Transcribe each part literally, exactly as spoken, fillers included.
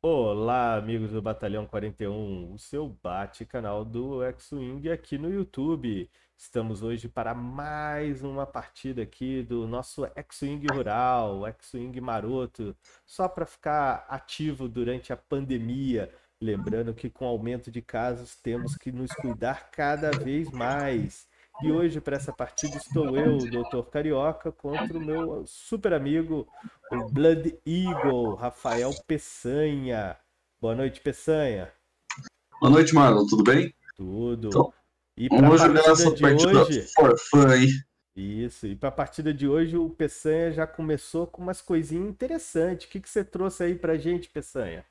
Olá, amigos do Batalhão quarenta e um, o seu bate-canal do X-Wing aqui no YouTube. Estamos hoje para mais uma partida aqui do nosso X-Wing Rural, X-Wing Maroto, só para ficar ativo durante a pandemia. Lembrando que com o aumento de casos temos que nos cuidar cada vez mais. E hoje, para essa partida, estou eu, o doutor Carioca, contra o meu super amigo, o Blood Eagle, Rafael Peçanha. Boa noite, Peçanha. Boa noite, Marlon. Tudo bem? Tudo. Então, e vamos jogar essa partida hoje... for fun, hein? Isso. E para a partida de hoje, o Peçanha já começou com umas coisinhas interessantes. O que, que você trouxe aí para gente, Peçanha?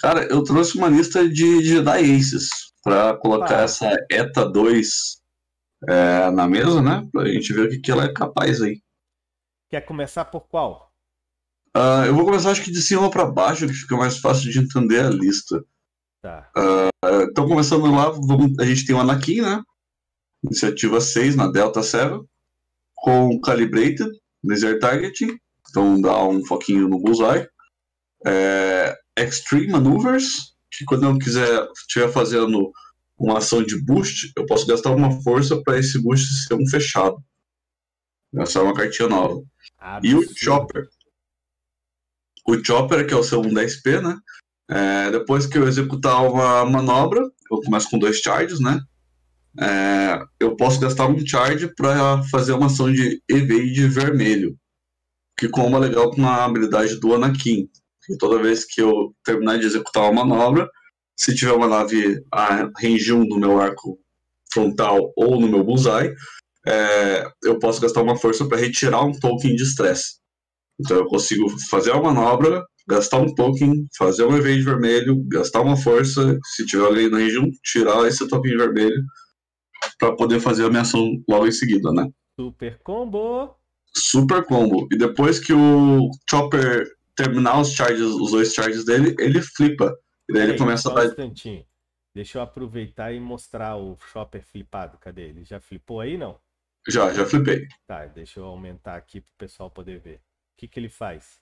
Cara, eu trouxe uma lista de Jedi Aces para colocar ah, essa E T A dois... É, na mesa, né? Pra gente ver o que, que ela é capaz aí. Quer começar por qual? Uh, eu vou começar, acho que de cima pra baixo, que fica mais fácil de entender a lista. Tá. Uh, então, começando lá, vamos, a gente tem o Anakin, né? Iniciativa seis na Delta sete, com Calibrated, Laser Targeting, então dá um foquinho no Bullseye. É, Extreme Maneuvers, que quando eu quiser, estiver fazendo uma ação de boost, eu posso gastar uma força para esse boost ser um fechado. Essa é uma cartinha nova. Absurdo. E o Chopper. O Chopper, que é o seu um dez P, né? É, depois que eu executar uma manobra, eu começo com dois charges, né? É, eu posso gastar um charge para fazer uma ação de evade vermelho. Que comba legal com a habilidade do Anakin. E toda vez que eu terminar de executar uma manobra, se tiver uma nave a range um no meu arco frontal ou no meu bullseye, é, eu posso gastar uma força para retirar um token de estresse. Então eu consigo fazer uma manobra, gastar um token, fazer um evade vermelho, gastar uma força, se tiver alguém na range um, tirar esse token vermelho para poder fazer a minha ação logo em seguida, né? Super combo! Super combo! E depois que o Chopper terminar os charges, os dois charges dele, ele flipa. E daí Ei, ele começa a dar... um Deixa eu aproveitar e mostrar o Chopper flipado. Cadê? Ele já flipou aí, não? Já, já flipei. Tá, deixa eu aumentar aqui pro pessoal poder ver. O que que ele faz?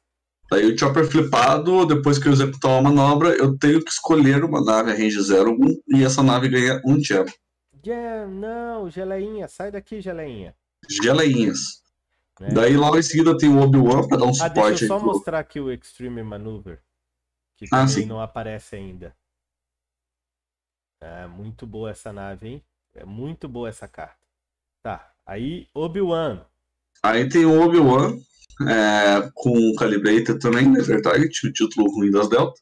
Daí o Chopper flipado, depois que eu executar uma manobra, eu tenho que escolher uma nave a range zero um e essa nave ganha um gem. Yeah, não, geleinha, sai daqui, geleinha. Geleinhas. Né? Daí logo em seguida tem o Obi-Wan pra dar um ah, suporte. Deixa eu só aí pro... mostrar aqui o Extreme Maneuver. Que ah, sim. Não aparece ainda. É muito boa essa nave, hein? É muito boa essa carta. Tá, aí Obi-Wan. Aí tem o Obi-Wan, é, com o Calibrator também, né? Target, o título ruim das Delta.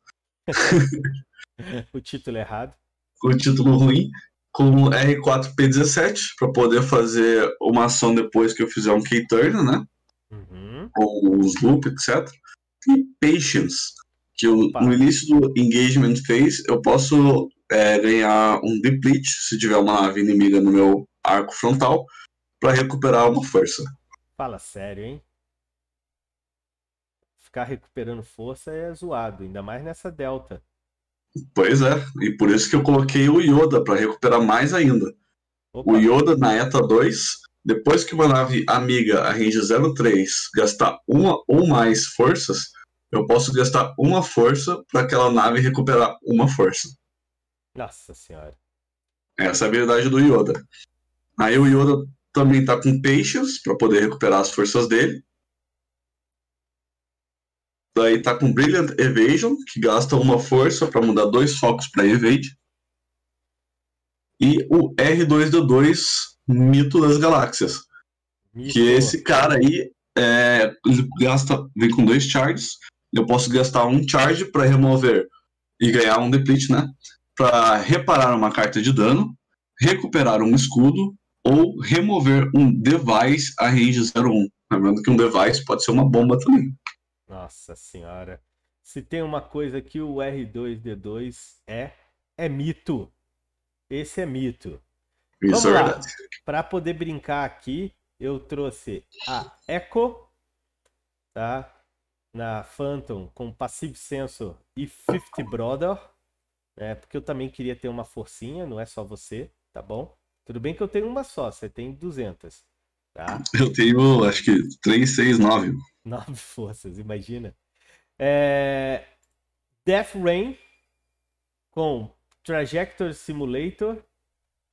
O título errado. O título ruim, com o R quatro P dezessete, para poder fazer uma ação depois que eu fizer um K-turn, né? Uhum. Ou os loop, etcétera. E Patience. Que eu, no início do engagement phase eu posso é, ganhar um deplete, se tiver uma nave inimiga no meu arco frontal, para recuperar uma força. Fala sério, hein? Ficar recuperando força é zoado, ainda mais nessa delta. Pois é, e por isso que eu coloquei o Yoda, para recuperar mais ainda. Opa. O Yoda na E T A dois, depois que uma nave amiga a range zero três gastar uma ou mais forças, eu posso gastar uma força para aquela nave recuperar uma força. Nossa senhora. Essa é a habilidade do Yoda. Aí o Yoda também tá com Patience para poder recuperar as forças dele. Daí tá com Brilliant Evasion, que gasta uma força para mudar dois focos para evade. E o R dois D dois, Mito das Galáxias. Mito. Que esse cara aí é, ele gasta, vem com dois charges. Eu posso gastar um charge para remover e ganhar um deplete, né? Para reparar uma carta de dano, recuperar um escudo ou remover um device a range zero um. Lembrando que um device pode ser uma bomba também. Nossa senhora. Se tem uma coisa que o R dois D dois é, é mito. Esse é mito. Isso é verdade. Para poder brincar aqui, eu trouxe a Echo, tá? Na Phantom, com Passive Sensor e Fifty Brother, né? Porque eu também queria ter uma forcinha, não é só você, tá bom? Tudo bem que eu tenho uma só, você tem duzentas, tá? Eu tenho, acho que, três, seis, nove. nove forças, imagina. É... Death Ray com Trajectory Simulator,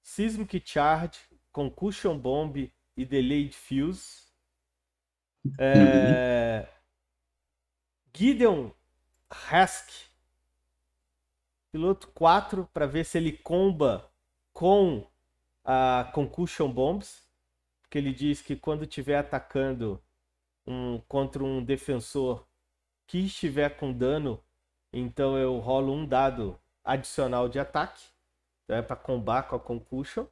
Seismic Charge, Concussion Bomb e Delayed Fuse. É... Gideon Hask, piloto quatro, para ver se ele comba com a Concussion Bombs, porque ele diz que quando estiver atacando um, contra um defensor que estiver com dano, então eu rolo um dado adicional de ataque, então é para combar com a Concussion.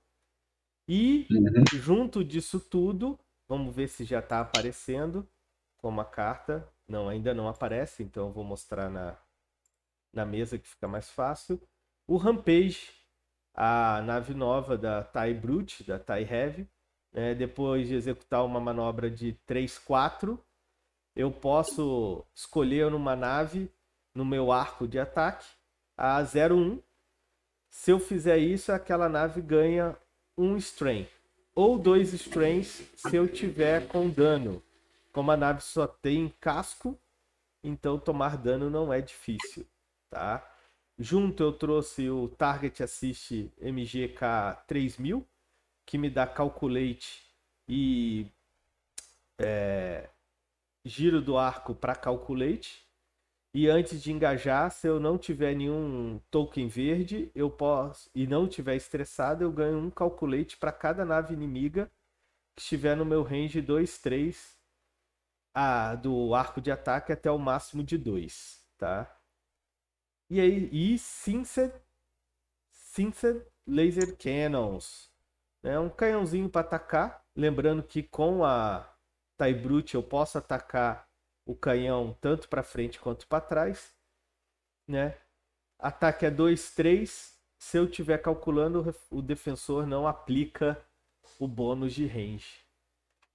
E junto disso tudo, vamos ver se já está aparecendo como a carta. Não, ainda não aparece, então eu vou mostrar na, na mesa que fica mais fácil. O Rampage, a nave nova da T I E Brute, da T I E Heavy. É, depois de executar uma manobra de três, quatro, eu posso escolher numa nave, no meu arco de ataque, a zero um. Se eu fizer isso, aquela nave ganha um strain. Ou dois strains se eu tiver com dano. Como a nave só tem casco, então tomar dano não é difícil, tá? Junto eu trouxe o Target Assist M G K três mil, que me dá Calculate e é, giro do arco para Calculate. E antes de engajar, se eu não tiver nenhum token verde, eu posso, e não tiver estressado, eu ganho um Calculate para cada nave inimiga que estiver no meu range dois, três a, do arco de ataque até o máximo de dois, tá? E aí, e Sinced, Sinced Laser Cannons. É um canhãozinho para atacar. Lembrando que com a T I E Brute eu posso atacar o canhão tanto para frente quanto para trás, né? Ataque a dois, três. Se eu estiver calculando, o defensor não aplica o bônus de range.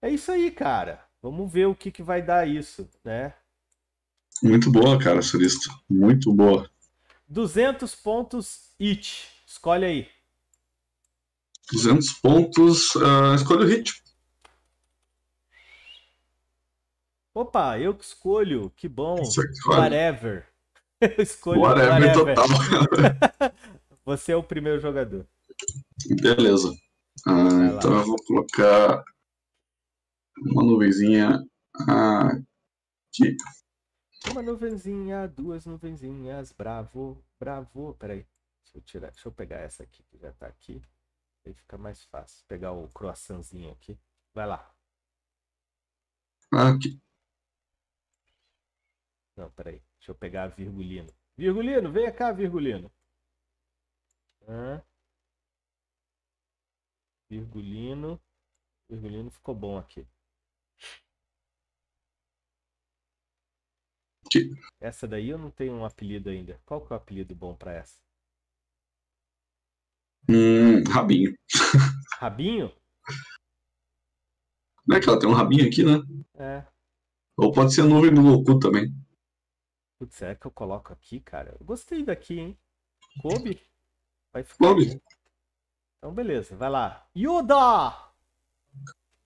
É isso aí, cara. Vamos ver o que, que vai dar isso, né? Muito boa, cara, Suristo. Muito boa. duzentos pontos each. Escolhe aí. duzentos pontos. Uh, escolhe o hit. Opa, eu que escolho, que bom. Whatever. Eu escolho whatever. Whatever total, cara. Você é o primeiro jogador. Beleza. Ah, então eu vou colocar uma nuvenzinha aqui. Uma nuvenzinha, duas nuvenzinhas, bravo, bravo. Peraí, deixa eu tirar, deixa eu pegar essa aqui que já tá aqui. Aí fica mais fácil. Pegar o croissantzinho aqui. Vai lá. Aqui. Não, peraí. Deixa eu pegar a Virgulino. Virgulino, vem cá, Virgulino. Ah. Virgulino. Virgulino ficou bom aqui. aqui. Essa daí eu não tenho um apelido ainda. Qual que é o apelido bom pra essa? Hum, rabinho. Rabinho? Não é que ela tem um rabinho aqui, né? É. Ou pode ser a nuvem do Goku também. Putz, será que eu coloco aqui, cara? Eu gostei daqui, hein? Kobe? Vai ficar. Kobe. Então, beleza, vai lá. Yoda!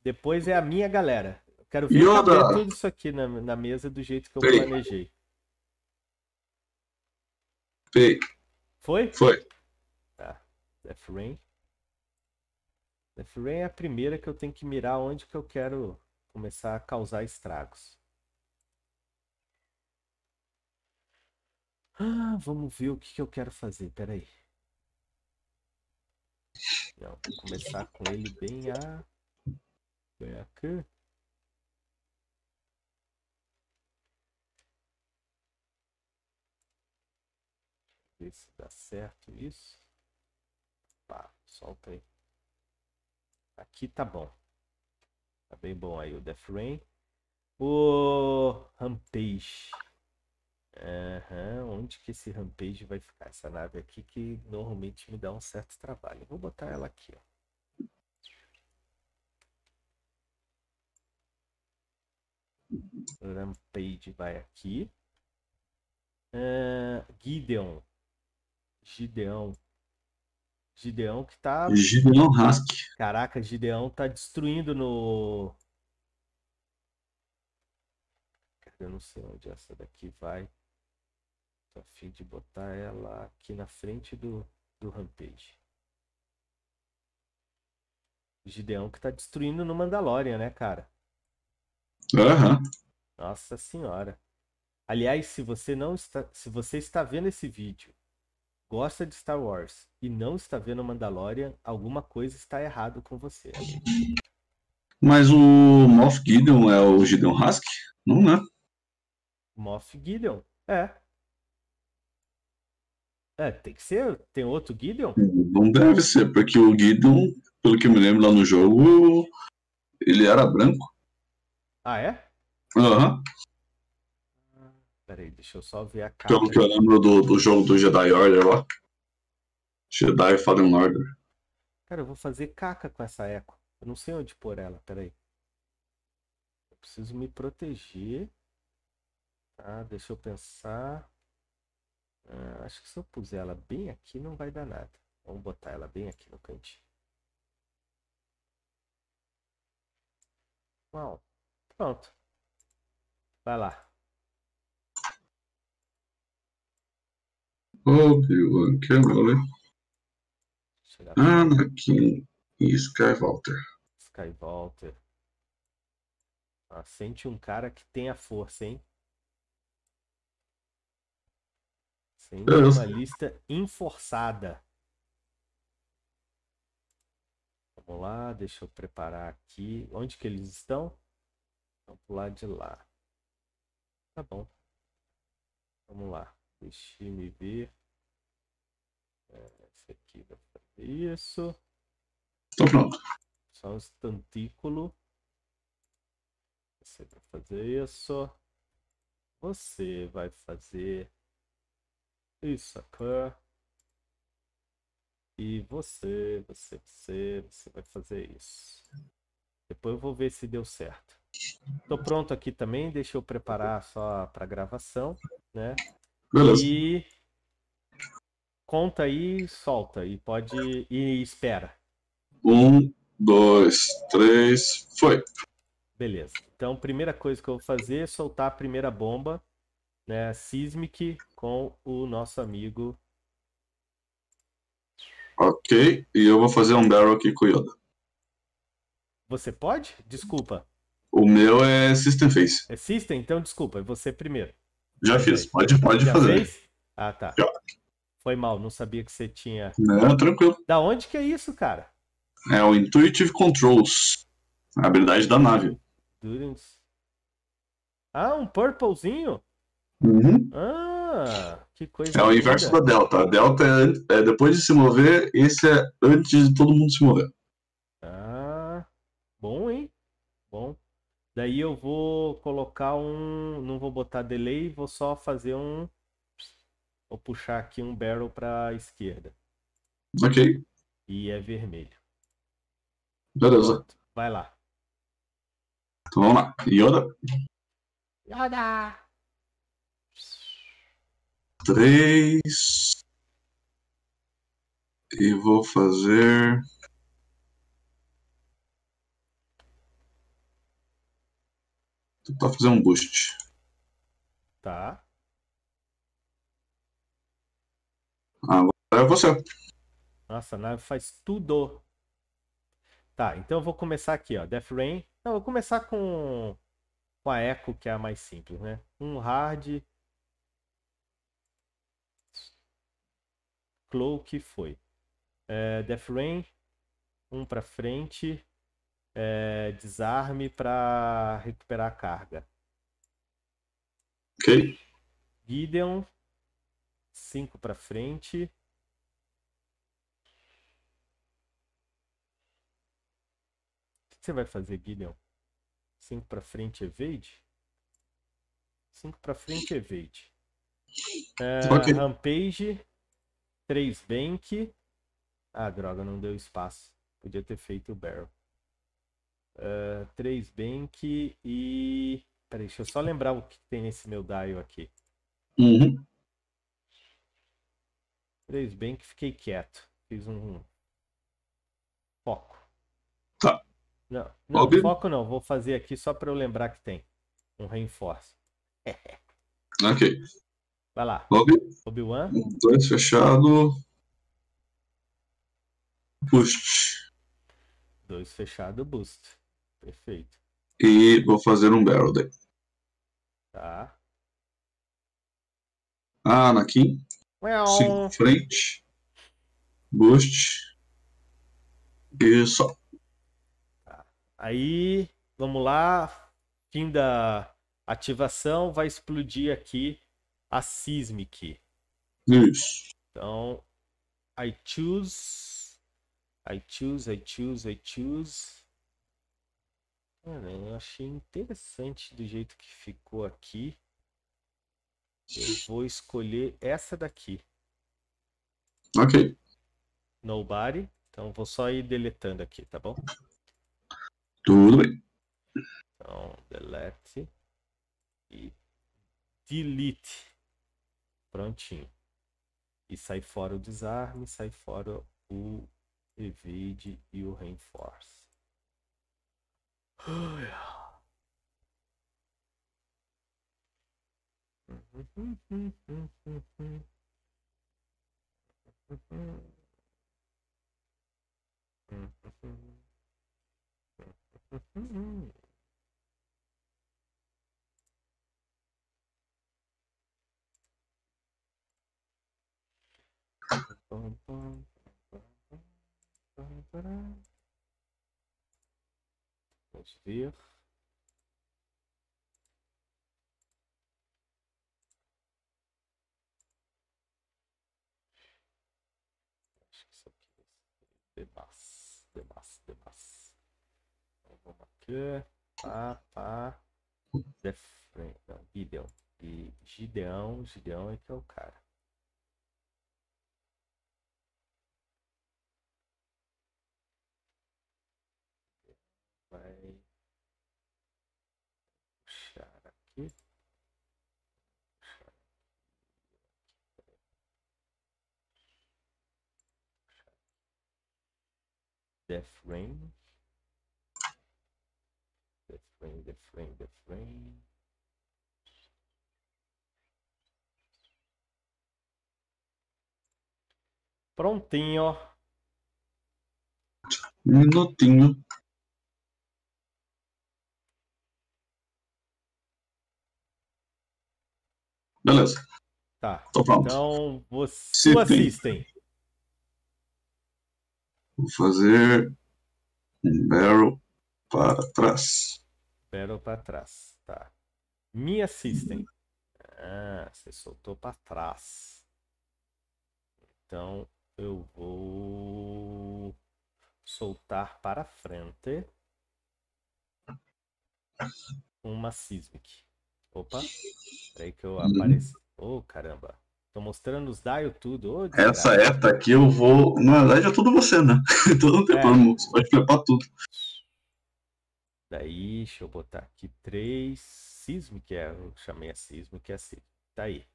Depois é a minha galera. Eu quero ver tudo isso aqui na, na mesa do jeito que eu Pei. planejei. Pei. Foi? Foi. Death Rain. Death Rain é a primeira que eu tenho que mirar onde que eu quero começar a causar estragos. Ah, vamos ver o que, que eu quero fazer. Pera aí. Não, vou começar com ele bem a... Bem aqui. Ver se dá certo isso. Pá, solta aí. Aqui tá bom. Tá bem bom aí o Death Rain. O Rampage. Uhum. Onde que esse Rampage vai ficar? Essa nave aqui que normalmente me dá um certo trabalho. Eu vou botar ela aqui, ó. Rampage vai aqui. Uh, Gideon. Gideon. Gideon que tá... Gideon Hask. Caraca, Gideon tá destruindo no... Eu não sei onde essa daqui vai. Tô a fim de botar ela aqui na frente do, do Rampage. O Gideon que tá destruindo no Mandalorian, né, cara? Aham. Uhum. Nossa senhora. Aliás, se você não está, se você está vendo esse vídeo, gosta de Star Wars e não está vendo Mandalorian, alguma coisa está errado com você. Mas o Moff Gideon é o Gideon Hask? Não, né? Moff Gideon, é. É, tem que ser. Tem outro Gideon? Não deve ser, porque o Gideon, pelo que eu me lembro lá no jogo, ele era branco. Ah, é? Aham. Uhum. Peraí, deixa eu só ver a cara. Pelo que eu lembro do, do jogo do Jedi Order lá. Jedi Fallen Order. Cara, eu vou fazer caca com essa Echo. Eu não sei onde pôr ela, peraí. Eu preciso me proteger. Tá, deixa eu pensar. Ah, acho que se eu puser ela bem aqui não vai dar nada. Vamos botar ela bem aqui no cantinho. Uau. Pronto. Vai lá. Obi-Wan Kenobi, Anakin e Skywalker. Skywalker. Ah, sente um cara que tem a força, hein? Sente Eu... uma lista enforçada. Vamos lá, deixa eu preparar aqui. Onde que eles estão? Vamos pular de lá. Tá bom. Vamos lá. Deixa me ver. Esse aqui vai fazer isso. Tô pronto. Só um instantículo. Você vai fazer isso. Você vai fazer isso aqui. E você, você, você, você vai fazer isso. Depois eu vou ver se deu certo. Tô pronto aqui também. Deixa eu preparar só para gravação, né? Beleza. E conta aí, solta e pode e espera. Um, dois, três, foi. Beleza. Então, primeira coisa que eu vou fazer é soltar a primeira bomba, né, Seismic, com o nosso amigo. Ok. E eu vou fazer um barrel aqui com o Yoda. Você pode? Desculpa. O meu é System Face. É System? Então, desculpa. É você primeiro. Já fiz, pode, pode fazer. Fez? Ah, tá. Já. Foi mal, não sabia que você tinha... Não, tranquilo. Da onde que é isso, cara? É o Intuitive Controls, a habilidade da nave. Durance. Ah, um purplezinho? Uhum. Ah, que coisa. É o inverso da Delta. A Delta é, é depois de se mover, esse é antes de todo mundo se mover. Ah, bom, hein? Bom. Daí eu vou colocar um... Não vou botar delay, vou só fazer um... Vou puxar aqui um barrel para a esquerda. Ok. E é vermelho. Beleza. Pronto. Vai lá. Então vamos lá. Yoda. Yoda. Três. E vou fazer... Tentar fazer um boost. Tá. Agora é você. Nossa, a nave faz tudo. Tá, então eu vou começar aqui, ó. Death Rain. Não, eu vou começar com, com a Echo, que é a mais simples, né? Um hard. Cloak foi. É, Death Rain. Um pra frente. É, desarme para recuperar a carga. Ok. Gideon. cinco para frente. O que você vai fazer, Gideon? cinco para frente, evade? cinco para frente, evade. É, okay. Rampage. três bank. Ah, droga, não deu espaço. Podia ter feito o barrel. Uh, três bank e... Peraí, deixa eu só lembrar o que tem nesse meu dial aqui. Uhum. três bank, fiquei quieto. Fiz um... Foco. Tá. Não, não Óbvio. Foco não. Vou fazer aqui só pra eu lembrar que tem. Um reinforce. Ok. Vai lá. Obi-Wan. Dois fechado. Boost. Dois fechado, boost. Perfeito. E vou fazer um barrel daí. Tá. Anakin. Cinco frente. Boost. E só. Tá. Aí, vamos lá. Fim da ativação. Vai explodir aqui a Seismic. Isso. Então, I choose. I choose, I choose, I choose. Cara, eu achei interessante do jeito que ficou aqui. Eu vou escolher essa daqui. Ok. Nobody. Então vou só ir deletando aqui, tá bom? Tudo bem. Então, delete e delete. Prontinho. E sai fora o desarme, sai fora o evade e o reinforce. Vamos ver. Acho que isso aqui é demais, demais, demais. Então, vamos aqui. Pá, pá. Death Ray. Não, Gideon. E Gideon, Gideon é que é o cara. Vai puxar aqui. Puxar aqui. Puxar aqui. Death Rain. Death Rain, Death Rain, Death Rain. Prontinho. Minutinho. Beleza. Tá. Tô pronto. Então, vocês assistem. Vou fazer um barrel para trás. Barrel para trás. Tá. Me assistem. Ah, você soltou para trás. Então, eu vou soltar para frente uma Seismic. Opa, peraí que eu apareci. Ô, oh, caramba. Tô mostrando os dial tudo. Oh, essa E T A aqui eu vou... Na verdade é tudo você, né? Todo o tempo, é. Você pode flipar tudo. Daí, deixa eu botar aqui três. Seismic, que é... eu chamei a Seismic, que é assim. Tá aí.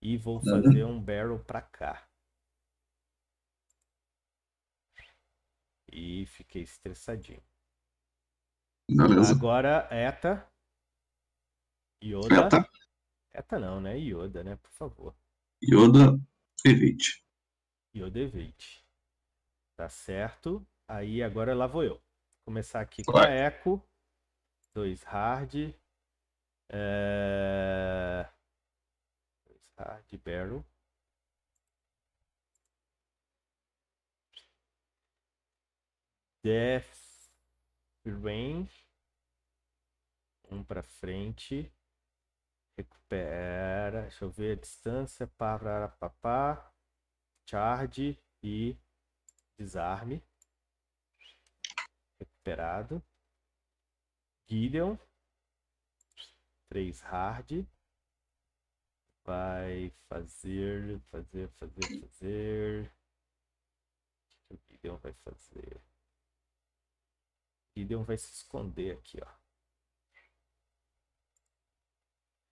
E vou fazer uhum. um barrel pra cá. E fiquei estressadinho. Beleza. Agora, E T A... Yoda. Eta. Eta não, né? Yoda, né? Por favor. Yoda evite. Yoda evite. Tá certo. Aí agora lá vou eu. Vou começar aqui com Vai. a Echo. Dois hard. É... Dois hard barrel. Death Rain. Um pra frente. Recupera, deixa eu ver a distância, para papá, charge e desarme, recuperado, Gideon, três hard, vai fazer, fazer, fazer, fazer, o que o Gideon vai fazer? Gideon vai se esconder aqui, ó.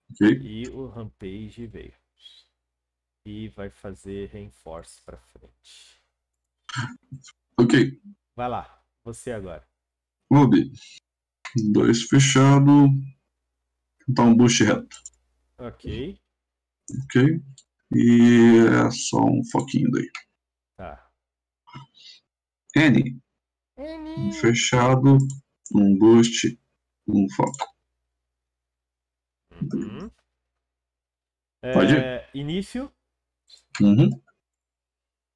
Okay. E o Rampage veio. E vai fazer reinforce pra frente. Ok. Vai lá, você agora. Obi. Dois fechado. Então um boost reto. Ok. Ok? E é só um foquinho daí. Tá. N. Um fechado, um boost, um foco. Uhum. Pode é, início. Uhum.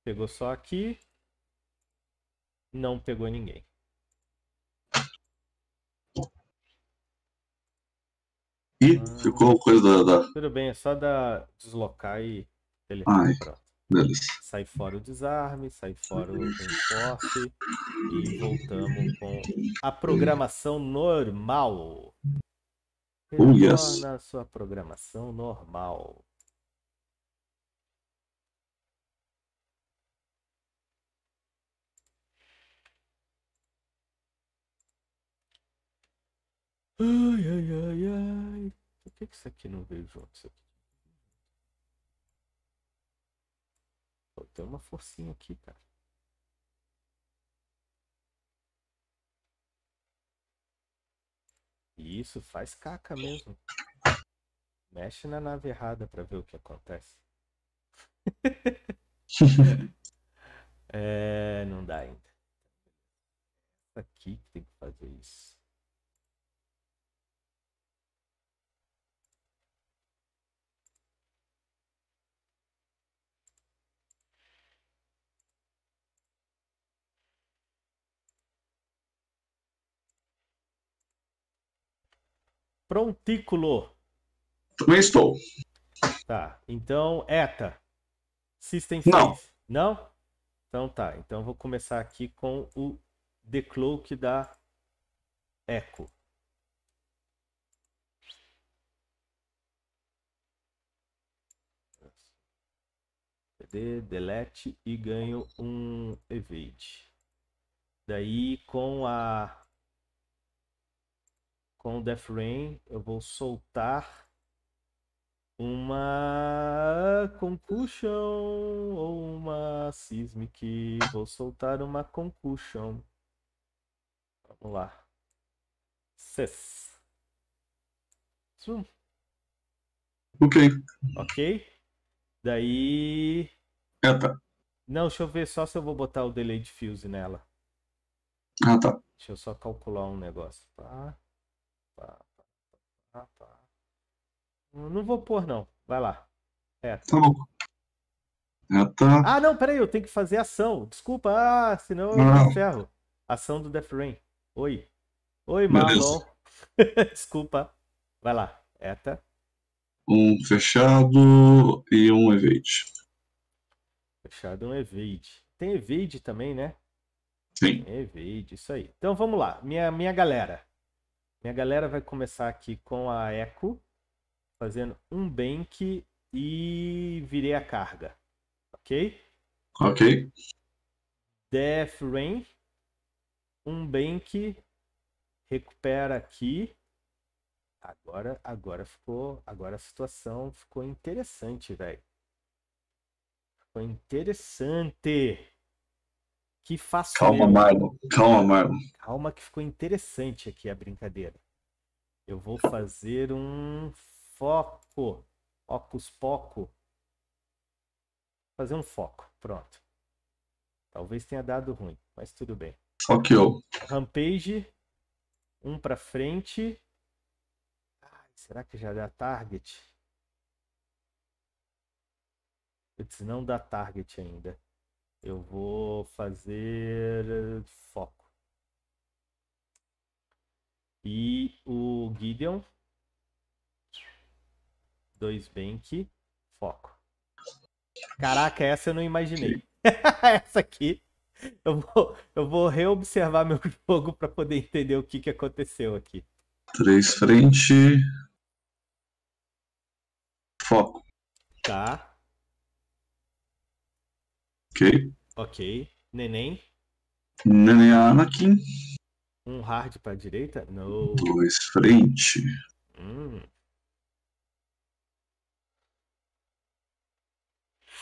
Pegou só aqui. Não pegou ninguém. Ih, ah, ficou coisa da, da... Tudo bem, é só da deslocar e... Ai, beleza. Sai fora o desarme, sai fora o enforce. E voltamos com a programação normal. Retorna oh, yes. a sua programação normal. Ai, ai, ai, ai. Por que, que isso aqui não veio junto? Isso aqui? Pô, tem uma forcinha aqui, cara. E isso faz caca mesmo. Mexe na nave errada pra ver o que acontece. É, não dá ainda. Aqui que tem que fazer isso. Prontículo. Também estou. Tá, então E T A. System Não. seis. Não? Então tá, então vou começar aqui com o decloak da Echo. P D, delete e ganho um evade. Daí com a... Com o Death Ray, eu vou soltar uma Concussion ou uma Seismic. Vou soltar uma Concussion. Vamos lá. Ses. Zoom. Ok. Ok. Daí... Ah, tá. Não, deixa eu ver só se eu vou botar o Delayed Fuse nela. Ah, tá. Deixa eu só calcular um negócio. Tá? Não vou pôr não, vai lá. É. Tá bom. É, tá. Ah não, peraí, eu tenho que fazer ação. Desculpa, ah, senão eu não, não ferro. Ação do Death Rain. Oi. Oi, Marlon. Desculpa. Vai lá. Eta. Um fechado e um evade. Fechado e um evade. Tem evade também, né? Sim. Tem evade, isso aí. Então vamos lá, minha, minha galera. Minha galera vai começar aqui com a Echo, fazendo um bank e virei a carga, ok? Ok. Death Rain, um bank, recupera aqui. Agora, agora ficou, agora a situação ficou interessante, velho. Ficou interessante. Que fácil. Calma, Marlon. Calma, Marlon. Calma que ficou interessante aqui a brincadeira. Eu vou fazer um foco. Ocus foco. Fazer um foco. Pronto. Talvez tenha dado ruim, mas tudo bem. Ok. Rampage. Um pra frente. Ai, será que já dá target? Putz, não dá target ainda. Eu vou fazer foco. E o Gideon. Dois bank. Foco. Caraca, essa eu não imaginei. Essa aqui. Eu vou, eu vou reobservar meu jogo para poder entender o que, que aconteceu aqui. Três frente. Foco. Tá. Ok. Ok. Neném. Neném Anakin. Um hard pra direita? Não. Dois frente. Hum.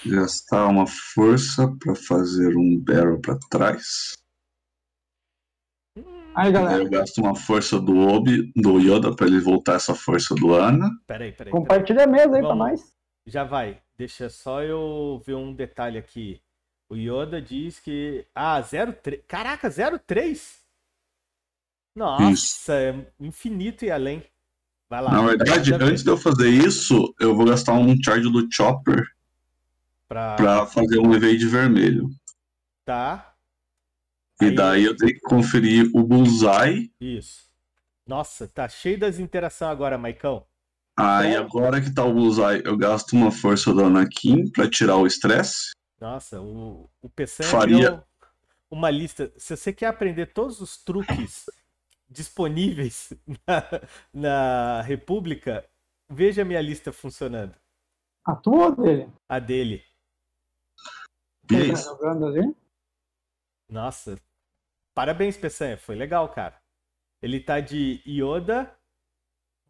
Gastar uma força pra fazer um barrel pra trás. Hum. Aí, galera. Eu gasto uma força do Obi, do Yoda, pra ele voltar essa força do Ana. Peraí, peraí. Compartilha peraí. a mesa aí Vamos. pra nós. Já vai. Deixa só eu ver um detalhe aqui. O Yoda diz que... Ah, zero três. Caraca, zero três? Nossa, é infinito e além. Vai lá. Na verdade, antes de eu fazer isso, eu vou gastar um charge do Chopper pra, pra fazer um evade vermelho. Tá. E aí... daí eu tenho que conferir o bullseye. Isso. Nossa, tá cheio das interações agora, Maicão. Ah, é. E agora que tá o bullseye, eu gasto uma força do Anakin pra tirar o estresse. Nossa, o, o Peçanha faria... deu uma lista. Se você quer aprender todos os truques disponíveis na, na República, veja a minha lista funcionando. A tua ou dele? A dele. Tá jogando ali? Nossa, parabéns, Peçanha. Foi legal, cara. Ele tá de Yoda,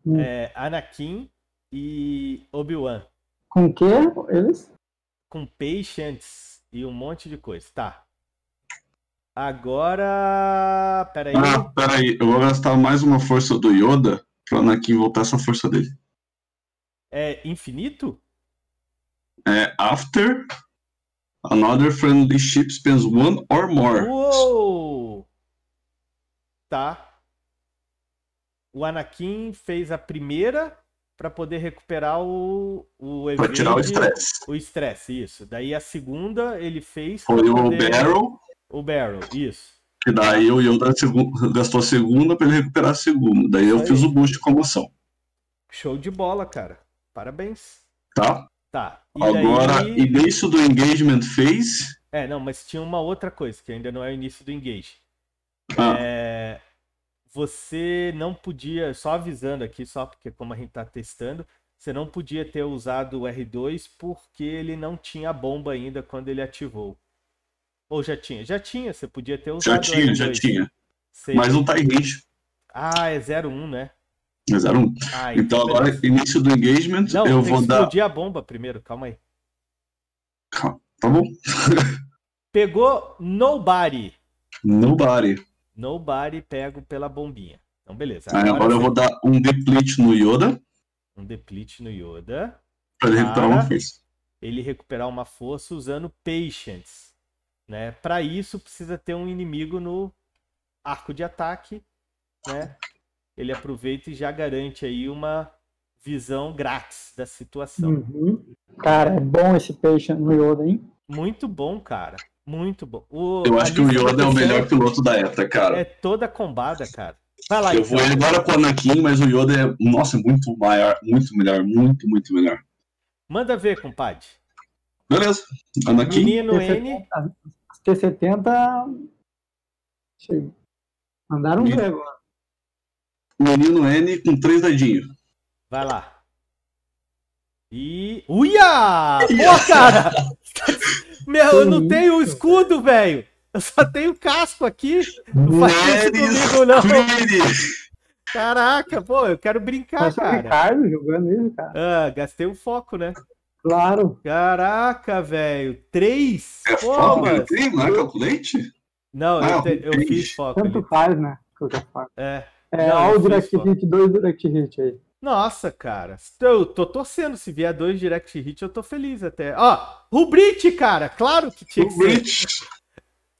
hum. é, Anakin e Obi-Wan. Com o que eles? Com Patience e um monte de coisa. Tá. Agora... Peraí. Ah, peraí. Eu vou gastar mais uma força do Yoda pra Anakin voltar essa força dele. É infinito? É after another friendly ship spends one or more. Uou! Tá. O Anakin fez a primeira... Pra poder recuperar o... o evade, pra tirar o estresse. O estresse, isso. Daí a segunda ele fez... Foi o Barrel. O Barrel, isso. Que daí o Yoda gastou a segunda pra ele recuperar a segunda. Daí eu Aí. fiz o boost com a moção. Show de bola, cara. Parabéns. Tá. Tá. E agora, daí... início do engagement phase. É, não, mas tinha uma outra coisa que ainda não é o início do engage. Ah. É... Você não podia, só avisando aqui, só porque como a gente tá testando, você não podia ter usado o R dois porque ele não tinha a bomba ainda quando ele ativou. Ou já tinha? Já tinha, você podia ter usado. Já tinha, o R dois, já tinha. Você... Mas não tá engage. Ah, é zero um, né? É zero um. Ah, então beleza. Agora, início do engagement, não, eu vou dar... Não, explodir a bomba primeiro, calma aí. Calma, tá bom. Pegou Nobody. Nobody. Nobody pego pela bombinha. Então, beleza. Agora, Agora eu vou dar um deplete no Yoda. Um deplete no Yoda. Pra ele recuperar uma força. Ele recuperar uma força usando Patience. Né? Pra isso, precisa ter um inimigo no arco de ataque. Né? Ele aproveita e já garante aí uma visão grátis da situação. Uhum. Cara, é bom esse Patience no Yoda, hein? Muito bom, cara. Muito bom. O, eu acho que o Yoda é o melhor piloto da E T A, cara. É toda combada, cara. Vai lá, eu então. vou embora com o Anakin, mas o Yoda é, nossa, muito maior, muito melhor, muito, muito melhor. Manda ver, compadre. Beleza. Anakin. Menino N. As T setenta chega. Mandaram um verbo. Menino N com três dadinhos. Vai lá. E... Uia! Pô, cara! Meu, eu não tenho escudo, velho! Eu só tenho casco aqui! Não faz isso comigo, não! Caraca, pô, eu quero brincar, Posso cara! Ricardo jogando isso, cara! Ah, gastei o foco, né? Claro! Caraca, velho! Três! É pô, foco? Mas... Eu tenho, não é calculate? Não, ah, eu, te... eu fiz foco. Tanto ali. Faz, né? É, é não, olha o direct hit, dois direct hit aí. Nossa, cara, eu tô torcendo. Se vier dois direct hit, eu tô feliz até. Ó, Rubrite, cara, claro que tinha que ser.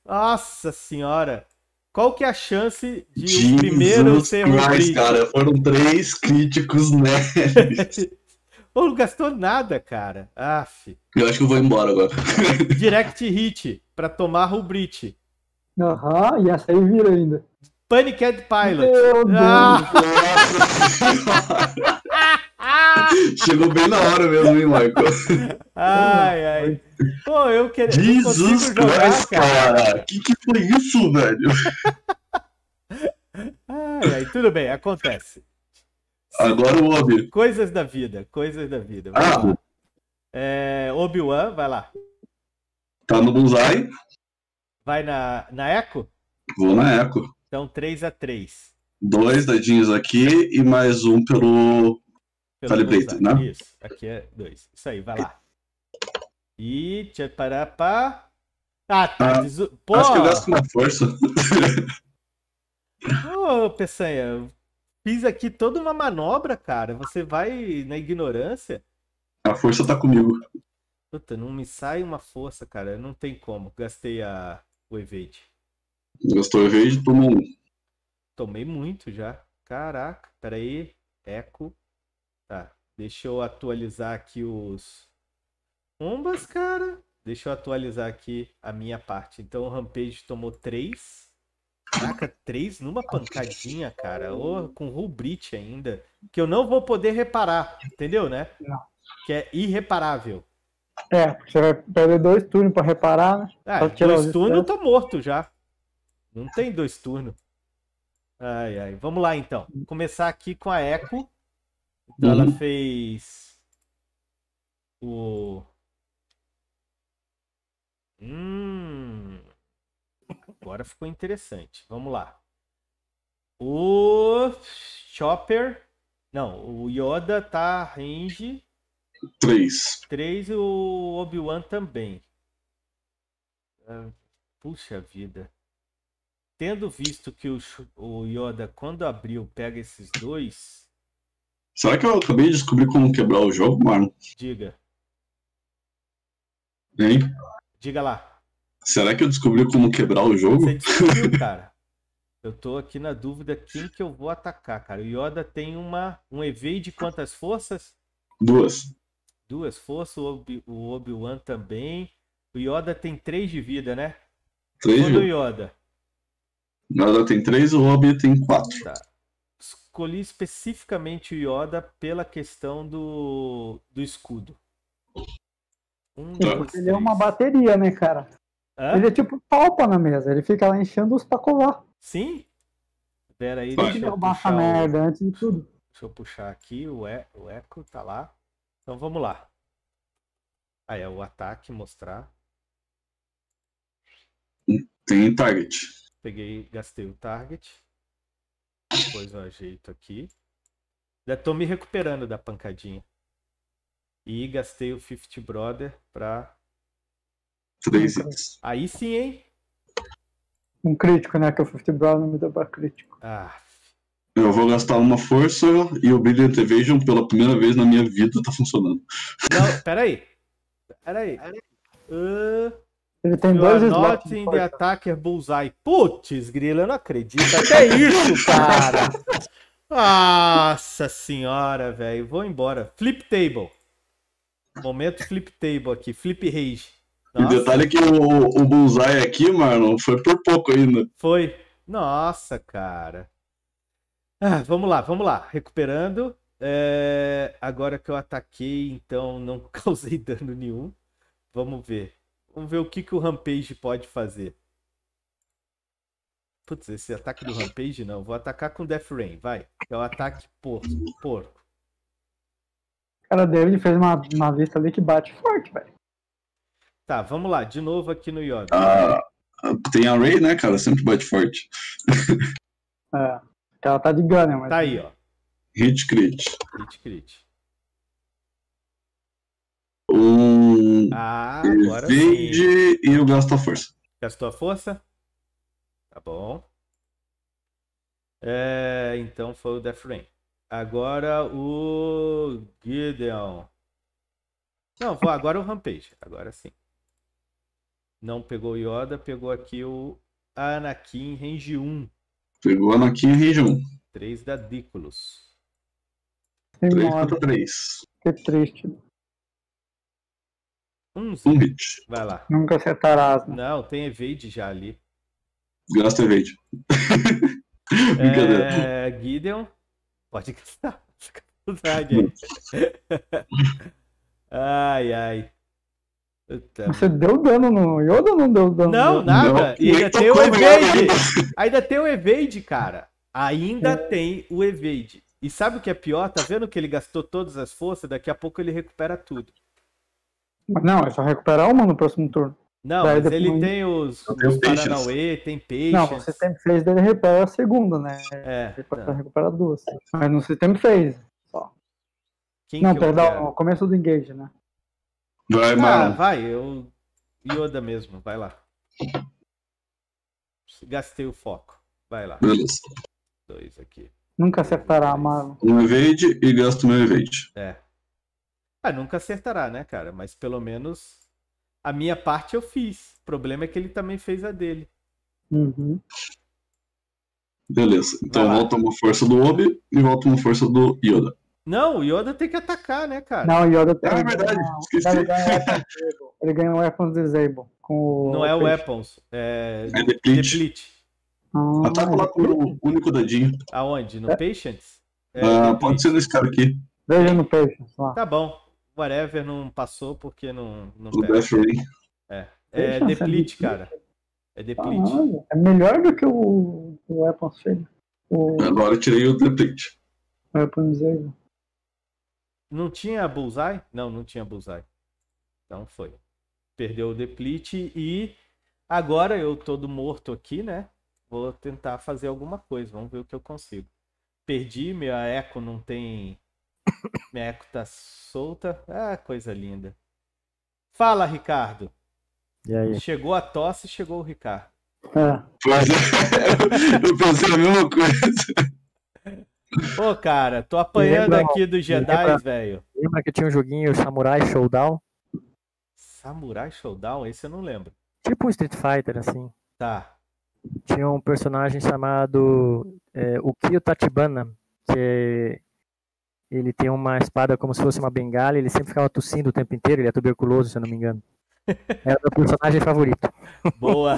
Nossa senhora, qual que é a chance de Jesus o primeiro ser Rubrite? Cara, foram três críticos, né? Pô, não gastou nada, cara. Aff. Eu acho que eu vou embora agora. Direct hit pra tomar Rubrite. Aham, uhum, e essa aí vira ainda. Panic at Pilot. Meu Deus. Ah. Chegou bem na hora mesmo, hein, Michael? Ai, ai. Pô, eu queria. Jesus Christ, cara. Que que foi isso, velho? Ai, ai. Tudo bem, acontece. Agora o Obi. Coisas da vida, coisas da vida. Vai ah. lá. É, Obi-Wan, vai lá. Tá no bullseye. Vai na, na Echo? Vou na Echo. Então, três a três. Dois dadinhos aqui e mais um pelo, pelo Calibrated, né? Isso, aqui é dois. Isso aí, vai lá. E... Tchau, pará, pá. Ah, tá. Ah, desu... Pô. Acho que eu gasto uma força. Ô, Peçanha, eu fiz aqui toda uma manobra, cara. Você vai na ignorância? A força tá comigo. Puta, não me sai uma força, cara. Não tem como. Gastei a... o evade. Gastou o evade, tomou um. Tomei muito já. Caraca, peraí. Echo. Tá. Deixa eu atualizar aqui os... Bombas, cara. Deixa eu atualizar aqui a minha parte. Então o Rampage tomou três. Caraca, três numa pancadinha, cara. Ou com rubrite ainda. Que eu não vou poder reparar. Entendeu, né? Não. Que é irreparável. É, porque você vai perder dois turnos pra reparar, né? Ah, dois turnos eu tô morto já. Não tem dois turnos. Ai, ai. Vamos lá, então. Vou começar aqui com a Echo. Então, uhum. Ela fez... O... Hum... Agora ficou interessante. Vamos lá. O... Chopper... Não, o Yoda tá range... três. três e o Obi-Wan também. Puxa vida. Tendo visto que o, o Yoda, quando abriu, pega esses dois... Será que eu acabei de descobrir como quebrar o jogo, mano? Diga. Hein? Diga lá. Será que eu descobri como quebrar o jogo? Você descobriu, cara. Eu tô aqui na dúvida quem que eu vou atacar, cara. O Yoda tem uma, um evade de quantas forças? Duas. Duas forças, o Obi-Wan também. O Yoda tem três de vida, né? Três de vida. O Yoda. O Yoda tem três, o Obi tem quatro. Tá. Escolhi especificamente o Yoda pela questão do, do escudo. Um, tá. dois, ele é uma bateria, né, cara? Hã? Ele é tipo palpa na mesa, ele fica lá enchendo os pacovar. Sim? Pera aí, deixa eu puxar o... merda antes de tudo. Deixa eu puxar aqui, o, e... o Echo tá lá. Então vamos lá. Aí é o ataque, mostrar. Tem target. Peguei, gastei o target. Depois eu ajeito aqui. Já tô me recuperando da pancadinha. E gastei o Fifty Brother pra... Três. Aí sim, hein? Um crítico, né? Que o Fifty Brother não me deu pra crítico. Ah, eu vou gastar uma força e o Brilliant Evasion pela primeira vez na minha vida tá funcionando. Não, peraí. Peraí. Uh, Ele tem dois slots de ataque attacker bullseye. Putz, grila, eu não acredito. Até isso, cara. Nossa senhora, velho. Vou embora. Flip table. Momento flip table aqui. Flip rage. Nossa. O detalhe é que o, o bullseye aqui, mano, foi por pouco ainda. Foi. Nossa, cara. Ah, vamos lá, vamos lá. Recuperando. É... Agora que eu ataquei, então não causei dano nenhum. Vamos ver. Vamos ver o que, que o Rampage pode fazer. Putz, esse ataque do Rampage não. Vou atacar com Death Ray, vai. É o ataque porco. porco. Cara, o David fez uma, uma vista ali que bate forte, velho. Tá, vamos lá. De novo aqui no Yoda. Ah, tem a Ray, né, cara? Sempre bate forte. É. Ela tá de ganha, mas... Tá aí, ó. Hit crit. Hit crit. Um... Ah, agora vende e eu gasto a força. Gastou a força? Tá bom. É, então foi o Death Rain. Agora o Gideon. Não, vou agora o Rampage. Agora sim. Não pegou o Yoda, pegou aqui o Anakin range um. Pegou Anakin região. Três dadículos. três contra três. Que triste. Um, um hit. Vai lá. Nunca acertarás. Né? Não, tem evade já ali. Gasta evade. É... Gideon. Pode gastar. Fica à vontade aí. Ai, ai. Puta, você mano. Deu dano no Yoda ou não deu dano? Não, nada. E ainda tem o evade. Ainda tem o evade, cara. Ainda tem o evade. E sabe o que é pior? Tá vendo que ele gastou todas as forças? Daqui a pouco ele recupera tudo. Não, é só recuperar uma no próximo turno. Não, daí mas ele tem os, os Paranauê, tem peixes. Não, o sistema fez dele recupera a segunda, né? É. Ele pode recuperar duas. Mas no sistema fez. Só. Quem não, que perdão, o começo do engage, né? Vai, mano. Ah, vai, eu... Yoda mesmo, vai lá. Gastei o foco. Vai lá. Beleza. Dois aqui. Nunca acertará, mano. Um evade e gasto meu evade. É. Ah, nunca acertará, né, cara? Mas pelo menos a minha parte eu fiz. O problema é que ele também fez a dele. Uhum. Beleza. Então volta uma força do Obi e volta uma força do Yoda. Não, o Yoda tem que atacar, né, cara? Não, o Yoda tem que atacar. É verdade, ganha... esqueci. Ele ganha, ele ganha o Weapons Disable. Com não o é o Weapons, é, é Deplete. Ah, ataca lá com o único dadinho. Aonde? No é? Patience? É, ah, pode ser nesse cara aqui. Veja no Patience lá. Tá bom. Whatever não passou porque não, não pega. Death Ray. É, é Deplete, cara. É Deplete. É melhor do que o, o Weapons Failure. O... Agora eu tirei o Deplete. Weapons Disable. Não tinha Bullseye? Não, não tinha Bullseye. Então foi. Perdeu o Deplete e agora eu todo morto aqui, né? Vou tentar fazer alguma coisa. Vamos ver o que eu consigo. Perdi, minha Echo não tem... Minha Echo tá solta. Ah, coisa linda. Fala, Ricardo. E aí? Chegou a tosse, chegou o Ricardo. Ah. Eu pensei a mesma coisa. Ô, cara, tô apanhando lembra, aqui dos Jedi, velho. Lembra que tinha um joguinho Samurai Showdown? Samurai Showdown? Esse eu não lembro. Tipo um Street Fighter, assim. Tá. Tinha um personagem chamado é, Ukyo Tachibana, que é, ele tem uma espada como se fosse uma bengala, ele sempre ficava tossindo o tempo inteiro, ele é tuberculoso, se eu não me engano. Era o meu personagem favorito. Boa!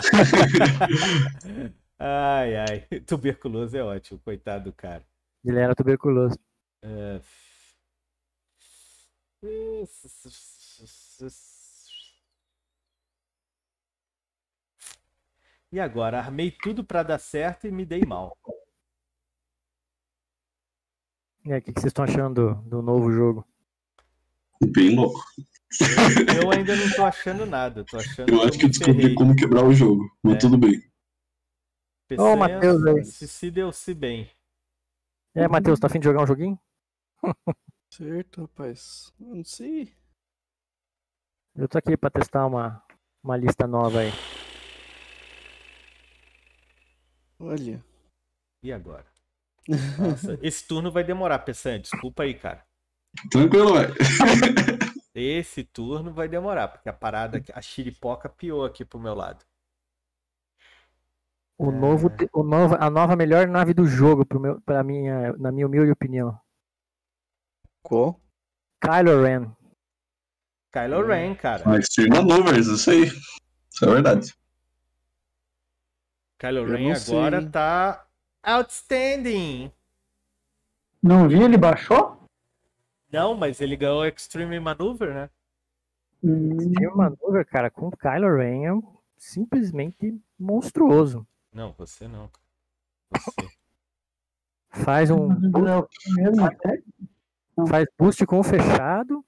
Ai, ai. Tuberculoso é ótimo, coitado do cara. Ele era tuberculoso. É... E agora, armei tudo pra dar certo e me dei mal. E aí, o que vocês estão achando do, do novo jogo? Bem louco. Eu, eu ainda não tô achando nada. Tô achando eu acho que eu descobri ferrei. Como quebrar o jogo, mas é. Tudo bem. Ô, oh, Matheus, é, se, se deu-se bem. É, Matheus, tá afim de jogar um joguinho? Certo, rapaz. Não sei. Eu tô aqui pra testar uma, uma lista nova aí. Olha. E agora? Nossa, esse turno vai demorar, Peçanha. Desculpa aí, cara. Tranquilo, velho. Esse turno vai demorar, porque a parada, a chiripoca piou aqui pro meu lado. O é... novo, o novo, a nova melhor nave do jogo, pro meu, pra minha, na minha humilde opinião. Qual? Kylo Ren. Kylo Ren, cara. Extreme Maneuvers, isso aí. Isso é verdade. Kylo Ren agora sei. Tá outstanding. Não vi, ele baixou? Não, mas ele ganhou Extreme Maneuver, né? Hum. Extreme Maneuver, cara, com o Kylo Ren é simplesmente monstruoso. Não, você não. Você. Faz um... Não. Faz boost com o fechado.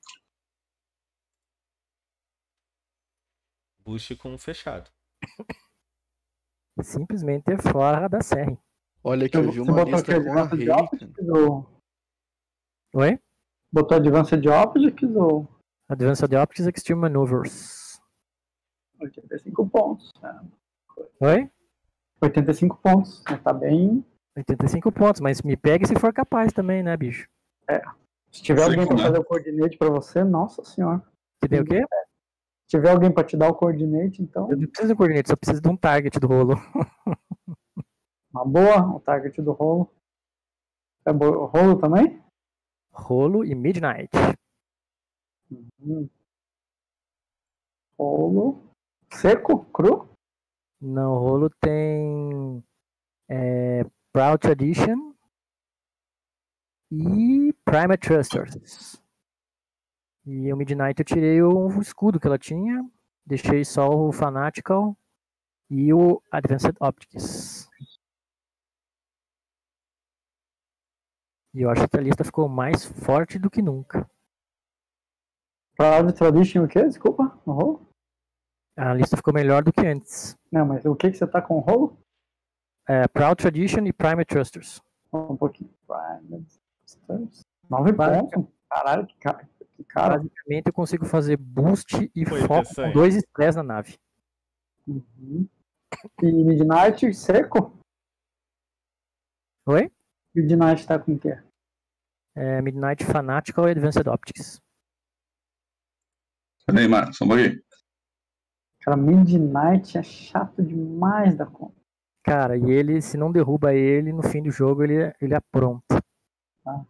Boost com o fechado. Simplesmente é fora da série. Olha que então, eu vi uma lista com a rei. Ou... Oi? Botou Advanced Objects ou... Advanced Optics Extreme Maneuvers. oitenta e cinco pontos. Né? Oi? oitenta e cinco pontos. Tá bem... oitenta e cinco pontos, mas me pega se for capaz também, né, bicho? É. Se tiver alguém pra fazer o coordinate pra você, nossa senhora. Que deu o quê? Se tiver alguém pra te dar o coordinate, então... Eu não preciso do coordinate, só preciso de um target do rolo. Uma boa, um target do rolo. É bo... rolo também? Rolo e Midnight. Uhum. Rolo... Seco? Cru? Não, rolo tem... É... Proud Tradition. E... Prime Trusters. E o Midnight eu tirei o escudo que ela tinha, deixei só o Fanatical e o Advanced Optics. E eu acho que a lista ficou mais forte do que nunca. Proud Tradition o quê? Desculpa, no rolo? A lista ficou melhor do que antes. Não, mas o que, que você tá com o rolo? É, Proud Tradition e Prime Trusters. Um pouquinho. Prime Trusters. nove pontos? Caralho, que cara. Cara, basicamente eu consigo fazer boost e foi foco com dois stress na nave. Uhum. E Midnight seco? Oi? Midnight tá com o quê? É Midnight Fanatical e Advanced Optics. Peraí, Marcos, só um pouquinho. Cara, Midnight é chato demais da conta. Cara, e ele, se não derruba ele, no fim do jogo ele, ele apronta. Tá.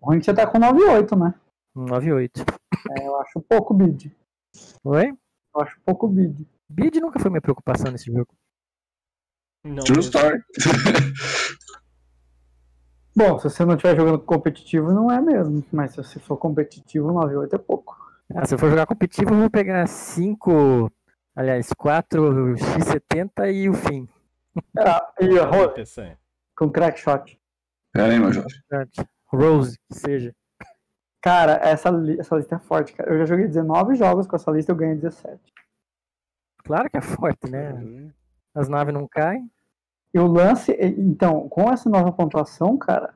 O ruim que você tá com nove oito, né? nove oito. É, eu acho pouco bid. Oi? Eu acho pouco bid. Bid nunca foi minha preocupação nesse jogo. Não, True story. Bom, se você não estiver jogando competitivo, não é mesmo. Mas se você for competitivo, nove oito é pouco. Ah, se eu for jogar competitivo, eu vou pegar cinco... Aliás, quatro X setenta e o fim. Ah, e a Rose. Com crack shot. Pera aí, meu jovem. Rose, que seja. Cara, essa, li essa lista é forte, cara. Eu já joguei dezenove jogos com essa lista e eu ganhei dezessete. Claro que é forte, né? Uhum. As naves não caem. Eu lance... Então, com essa nova pontuação, cara,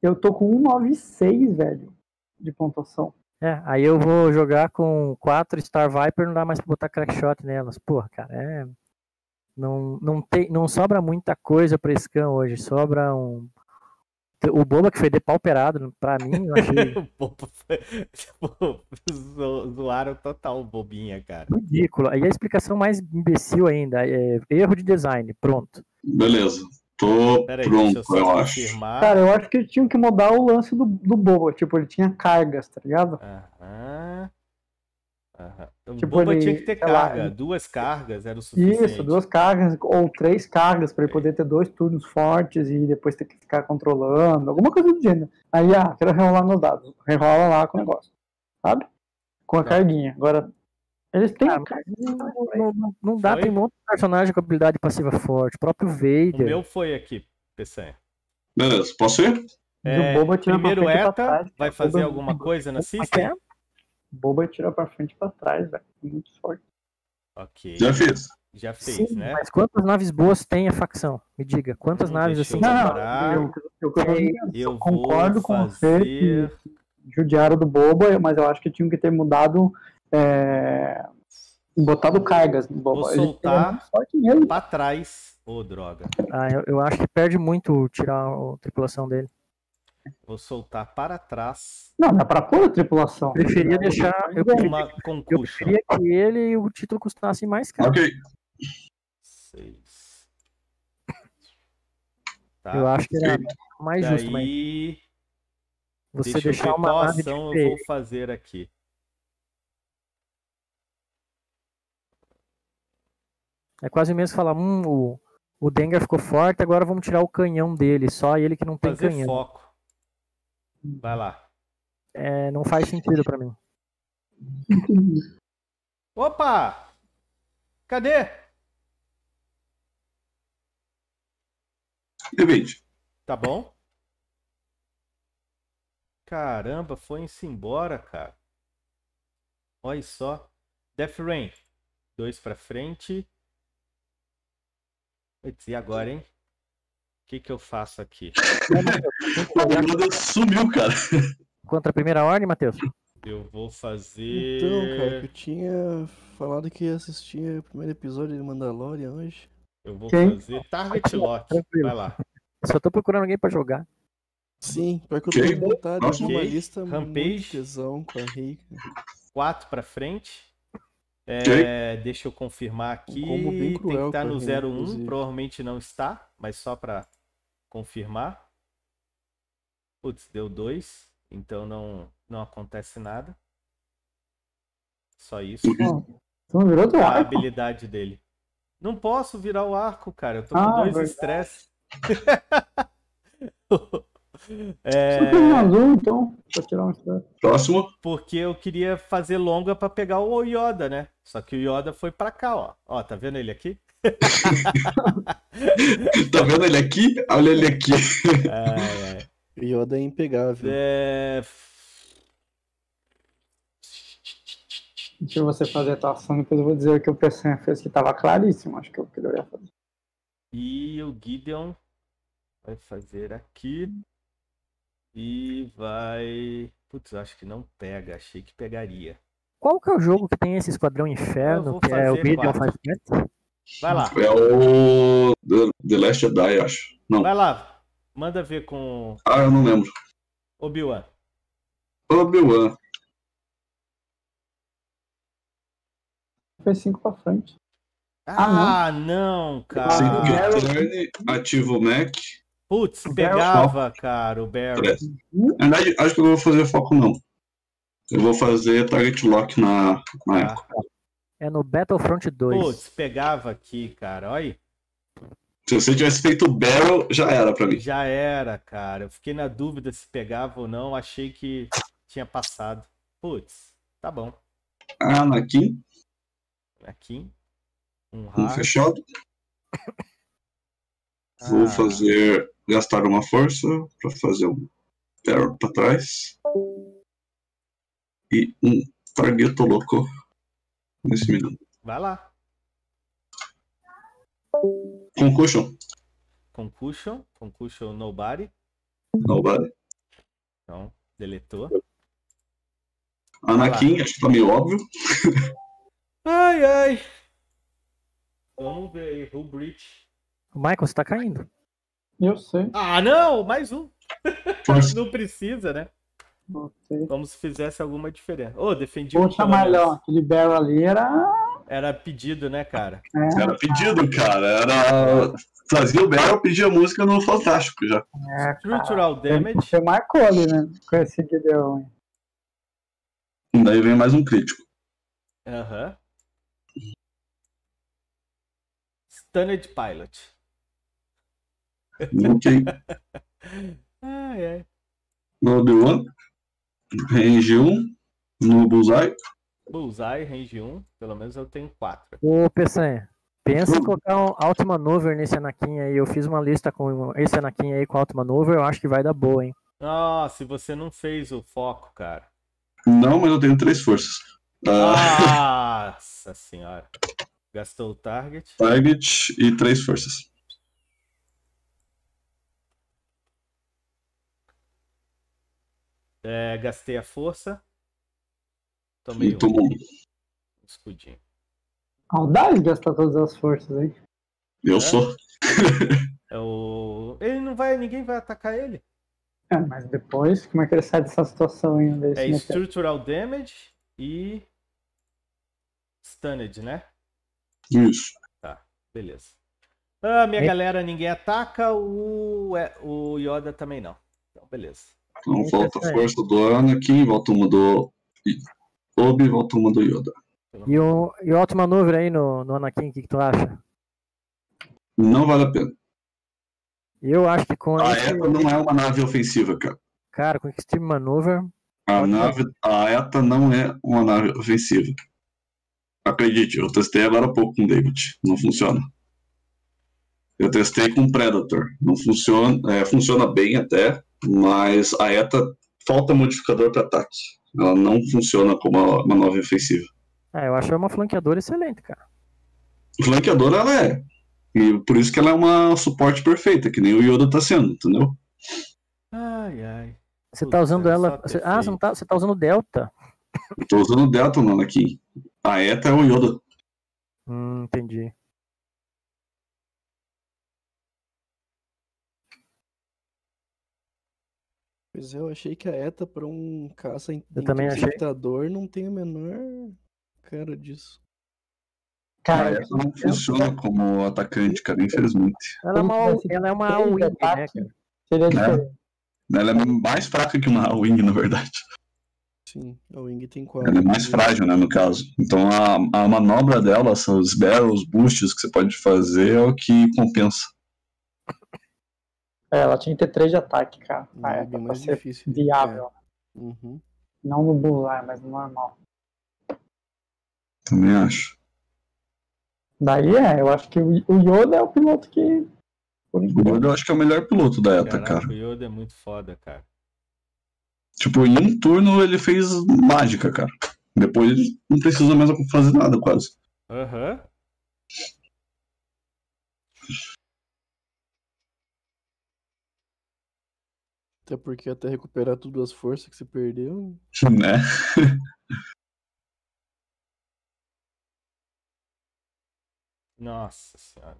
eu tô com um nove seis, velho, de pontuação. É, aí eu vou jogar com quatro Star Viper, não dá mais pra botar crack shot nelas. Porra, cara, é... Não, não, tem, não sobra muita coisa pra Scan hoje, sobra um... O Boba que foi depauperado, pra mim, eu achei... O Boba foi... Zoaram total Bobinha, cara. Ridículo. Aí a explicação mais imbecil ainda, é erro de design, pronto. Beleza. Tô Peraí, pronto, eu, eu acho. Confirmar. Cara, eu acho que tinha que mudar o lance do, do Boba. Tipo, ele tinha cargas, tá ligado? Aham. Aham. O tipo, Boba ele, tinha que ter carga. Lá, duas cargas era o suficiente. Isso, duas cargas ou três cargas pra ele poder ter dois turnos fortes e depois ter que ficar controlando. Alguma coisa do gênero. Aí, ah, quero rerolar nos dados. Rerola lá com o negócio. Sabe? Com a tá. carguinha. Agora... Eles têm ah, não, não, não dá, foi? Tem um monte de personagem com habilidade passiva forte. O próprio Vader. O meu foi aqui, Peçanha. Beleza, posso ir? É, Boba tira primeiro E T A trás, vai fazer Boba alguma coisa na system? Boba tira pra frente e pra trás, velho. Muito forte. Ok. Já fiz. Já fez, Sim, né? Mas quantas naves boas tem a facção? Me diga, quantas não naves assim? Eu não, eu, eu, eu, eu concordo com fazer... você que judiaram do Boba, mas eu acho que tinha que ter mudado... É... Botado cargas no Boba. Vou soltar um pra trás. Ô, oh, droga. Ah, eu, eu acho que perde muito tirar a tripulação dele. Vou soltar para trás. Não, dá pra pôr a tripulação. Preferia eu deixar. Eu, uma eu preferia que ele e o título custassem mais caro. Ok. Seis. Tá, eu acho que era mais daí... justo. Mas... Você Deixa deixar uma qual ação eu vou fazer aqui. É quase mesmo falar, hum, o, o Dengar ficou forte, agora vamos tirar o canhão dele, só ele que não tem Fazer canhão. Foco. Vai lá. É, não faz sentido pra mim. Opa! Cadê? Depende. Tá bom? Caramba, foi-se embora, cara. Olha só. Death Rain. Dois pra frente. E agora, hein? O que que eu faço aqui? O sumiu, cara. Contra a primeira ordem, Matheus? Eu vou fazer... Então, cara, que eu tinha falado que ia assistir o primeiro episódio de Mandalorian hoje. Eu vou Quem? fazer Target Lock. Vai lá. Só tô procurando alguém pra jogar. Sim, pior que eu tô com vontade de uma lista Rampage. Tesão com a Rei. Quatro pra frente. É, deixa eu confirmar aqui, tem que estar no zero um, provavelmente não está, mas só para confirmar. Putz, deu dois, então não, não acontece nada. Só isso. Não virou do arco. A habilidade dele. Não posso virar o arco, cara, eu tô com ah, dois estresse. É... Azul, então. Tirar um... Próximo. Porque eu queria fazer longa pra pegar o Yoda, né? Só que o Yoda foi pra cá, ó. Ó, tá vendo ele aqui? Tá vendo ele aqui? Olha ele aqui. É, é. O Yoda é impegável. É... Deixa você fazer a tua ação, depois eu vou dizer o que o Peçanha fez, que tava claríssimo, acho que eu queria fazer. E o Gideon vai fazer aqui. E vai... Putz, acho que não pega. Achei que pegaria. Qual que é o jogo que tem esse Esquadrão Inferno? Que é o Gideon faz perto? Vai lá. É o... The Last Jedi, acho. Não. Vai lá. Manda ver com... Ah, eu não lembro. Obi-Wan. Obi-Wan. foi cinco pra frente. Ah, ah não. não, cara. Assim que o Turn ativa o Mac. Putz, pegava, cara, o Barrel. Na verdade, acho que eu vou fazer foco não. Eu vou fazer target lock na, na Echo. É no Battlefront dois. Putz, pegava aqui, cara, olha aí. Se você tivesse feito o Barrel, já era pra mim. Já era, cara. Eu fiquei na dúvida se pegava ou não. Achei que tinha passado. Putz, tá bom. Anakin. Anakin. Um, um fechado. Ah. Vou fazer... Gastar uma força pra fazer um Barrel pra trás. E um Targeto Louco nesse minuto. Vai lá. Concussion. Concussion. Concussion nobody. Nobody. Então, deletou. Anakin, acho que tá meio óbvio. Ai, ai. Vamos ver aí, Hull Bridge. Michael, você tá caindo. Eu sei. Ah, não! Mais um. Não precisa, né? Como se fizesse alguma diferença. Ô, oh, defendi o Chamalhão, aquele Barrel ali era... Era pedido, né, cara? É. Era pedido, cara. Era... Fazia o Barrel, pedia música no Fantástico já. É, Structural Damage. Você marcou ali, né? Com esse Gideon. Daí vem mais um crítico. Aham. Uhum. Stunned Pilot. Ok. Ah, é. No Obi-Wan. Range um, no Bullseye. Bullseye, range um, pelo menos eu tenho quatro. Ô, Peçanha, pensa em colocar um Alt Maneuver nesse Anakin aí. Eu fiz uma lista com esse Anakin aí com Alt Maneuver, eu acho que vai dar boa, hein? Ah, se você não fez o foco, cara. Não, mas eu tenho três forças. Ah. Nossa senhora. Gastou o target. Target e três forças. É, gastei a força. Tomei um. Bom. Escudinho. Audaz gastar todas as forças, hein? Eu é. sou. É o... Ele não vai, ninguém vai atacar ele. É, mas depois, como é que ele sai dessa situação ainda? É Structural Damage e Stunned, né? Isso. Tá, beleza. Ah, minha é. galera, ninguém ataca. O, é, o Yoda também não. Então, beleza. Então volta a força do Anakin, volta uma do Obi, volta uma do Yoda. E o, e o Alto Maneuver aí no, no Anakin, o que, que tu acha? Não vale a pena. Eu acho que com... A esse... E T A não é uma nave ofensiva, cara. Cara, com Extreme Maneuver... A, nave, a E T A não é uma nave ofensiva. Acredite, eu testei agora há pouco com o David, não funciona. Eu testei com o Predator, não funciona, é, funciona bem até... Mas a E T A falta modificador para ataque. Ela não funciona como uma manobra ofensiva. É, eu acho ela uma flanqueadora excelente, cara. Flanqueadora ela é. E por isso que ela é uma suporte perfeita, que nem o Yoda tá sendo, entendeu? Ai, ai. Você Puta, tá usando ela... Você... Ah, você, não tá... você tá usando Delta. Eu tô usando Delta, mano, aqui. A E T A é o Yoda. Hum, entendi. Pois é, eu achei que a E T A para um caça interceptador não tem a menor cara disso. Cara, a E T A não funciona como atacante, cara, infelizmente. Ela é uma, ela é uma A W I N G, né, cara? É. Ela é mais fraca que uma A W I N G, na verdade. Sim, a A W I N G tem quatro. Ela é mais frágil, né, no caso. Então a, a manobra dela, são os barrels, boosts que você pode fazer, é o que compensa. É, ela tinha que ter três de ataque, cara. Ah, é, bem mais difícil. Viável. É. Uhum. Não no Bullseye, mas no normal. Também acho. Daí é, eu acho que o Yoda é o piloto que... Por enquanto. O Yoda eu acho que é o melhor piloto da E T A, Caraca, cara. O Yoda é muito foda, cara. Tipo, em um turno ele fez mágica, cara. Depois ele não precisou mais fazer nada, quase. Aham. Uhum. Até porque até recuperar tudo as forças que você perdeu. Né? Nossa senhora.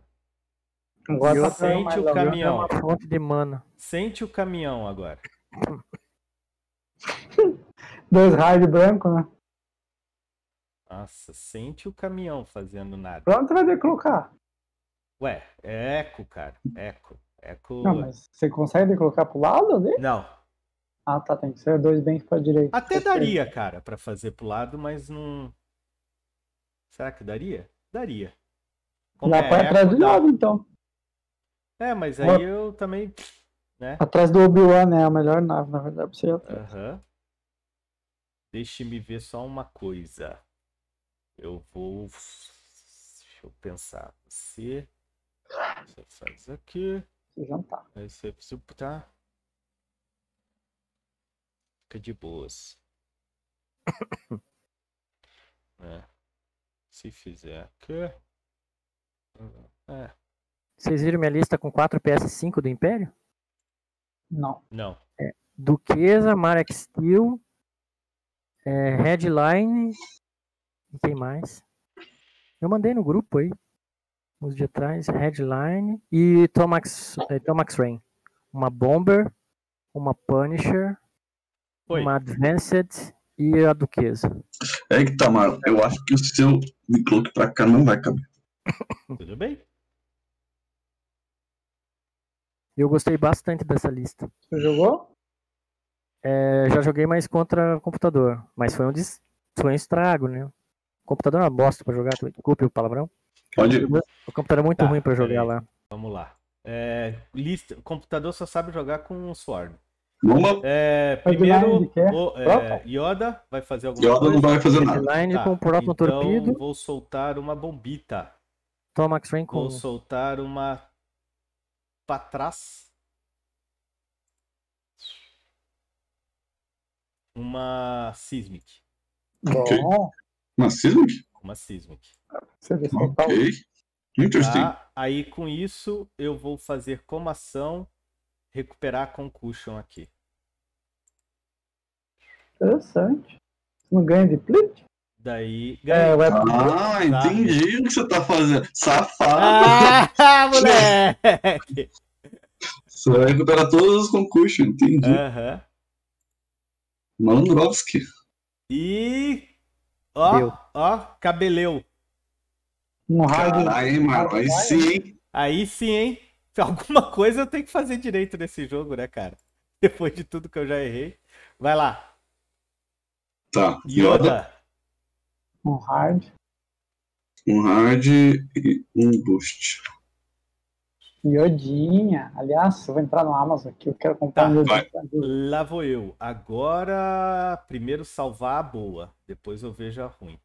Agora sente o caminhão. Uma fonte de mana. Sente o caminhão agora. Dois raios branco, né? Nossa, sente o caminhão fazendo nada. Pra onde vai declocar? Ué, é eco, cara. Eco. Eco. Não, mas você consegue declocar pro lado dele? Não. Ah, tá. Tem que ser dois bens pra direita. Até daria, cara, pra fazer pro lado, mas não. Será que daria? Daria. Como lá é pra atrás do lado, então. É, mas aí Uma... eu também. Né? Atrás do Obi-Wan é a melhor nave, na verdade, pra você ir atrás. Uhum. Deixe-me ver só uma coisa. Eu vou. Deixa eu pensar. Você. Você faz aqui. Você jantar. Aí você precisa botar. Fica de boas. É. Se fizer aqui. É. Vocês viram minha lista com quatro P S cinco do Império? Não. Não. É, Duquesa, Marek Steel, é, Headline. E quem mais? Eu mandei no grupo aí. Uns dias atrás. Headline. E Tomax, é, Tomax Rain. Uma Bomber. Uma Punisher. Oi. Uma Advanced. E a Duquesa. É que tá, Mara. Eu acho que o seu micloque pra cá não vai caber. Tudo bem. Eu gostei bastante dessa lista. Você jogou? É, já joguei, mas contra computador. Mas foi um, des... foi um estrago, né? O computador é uma bosta pra jogar. Desculpe o palavrão. Pode. O computador é muito tá, ruim pra jogar aí. Lá. Vamos lá. É, lista... O computador só sabe jogar com o Sword. Vamos. É, primeiro, o, é, Yoda vai fazer alguma Yoda coisa. Yoda não vai fazer nada. Tá, com o próprio então, torpedo. Vou soltar uma bombita. Tomax Rain com... Vou soltar uma... Pra trás. Uma Sismic. Okay. Uma Sismic? Uma Sismic. Ok. Interesting. Tá, aí com isso eu vou fazer como ação recuperar a Concussion aqui. Interessante. Você não ganha de plate? Daí ganha. É, ah, entendi o que você tá fazendo. Safado. Ah, moleque. Você vai recuperar todos os concursos, entendi. Aham. Uhum. Malandrovski. E... Ó, Deu. Ó, cabeleu. Um raio. Aí, mano, aí sim, hein? Aí sim, hein? Alguma coisa eu tenho que fazer direito nesse jogo, né, cara? Depois de tudo que eu já errei. Vai lá. Tá. Yoda. Yoda. Um hard. Um hard e um boost. Yodinha. Aliás, eu vou entrar no Amazon aqui. Eu quero comprar um tá, Yodinha. Lá vou eu. Agora, primeiro salvar a boa. Depois eu vejo a ruim.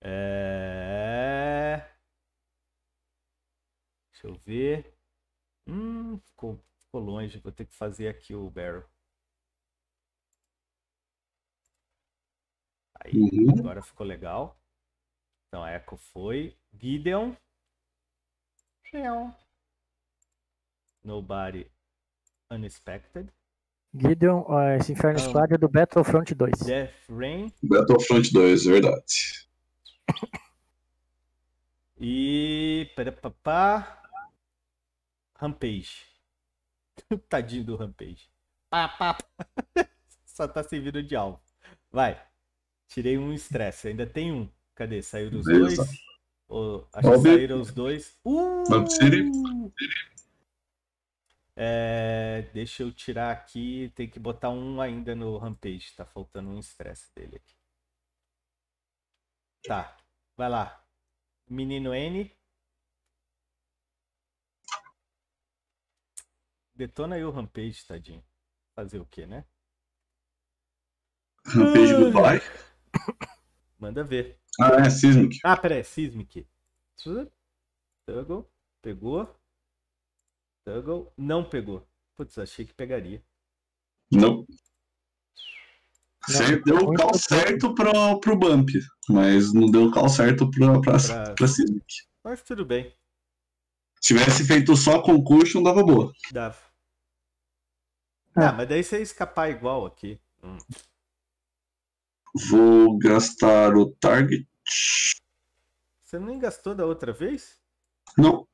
é... Deixa eu ver. Hum, ficou, ficou longe. Vou ter que fazer aqui o barrel. Aí, uhum. Agora ficou legal. Então a Echo foi. Gideon. Nobody Unexpected. Gideon, uh, esse Inferno um, Squad é do Battlefront dois. Death Ray. Battlefront dois, verdade. E. Parapapá. Rampage. Tadinho do Rampage. Pá, pá, pá. Só tá servindo de alvo. Vai. Tirei um estresse, ainda tem um. Cadê? Saíram os Beleza. dois? Oh, acho Bob. que saíram os dois. Uh! É, deixa eu tirar aqui. Tem que botar um ainda no Rampage. Tá faltando um estresse dele aqui. Tá, vai lá. Menino N. Detona aí o Rampage, tadinho. Fazer o quê, né? Rampage do pai. Manda ver. Ah, é Sismic. Ah, peraí, é Sismic. Tuggle. Pegou. Tuggle. Não pegou. Putz, achei que pegaria. Não. Certo, deu o call certo pro, pro Bump, mas não deu o call certo pra, pra, pra... pra Sismic. Mas tudo bem. Se tivesse feito só Concussion, dava boa. Dava. Ah, ah, mas daí você ia escapar igual aqui. Hum. Vou gastar o target. Você nem gastou da outra vez? Não.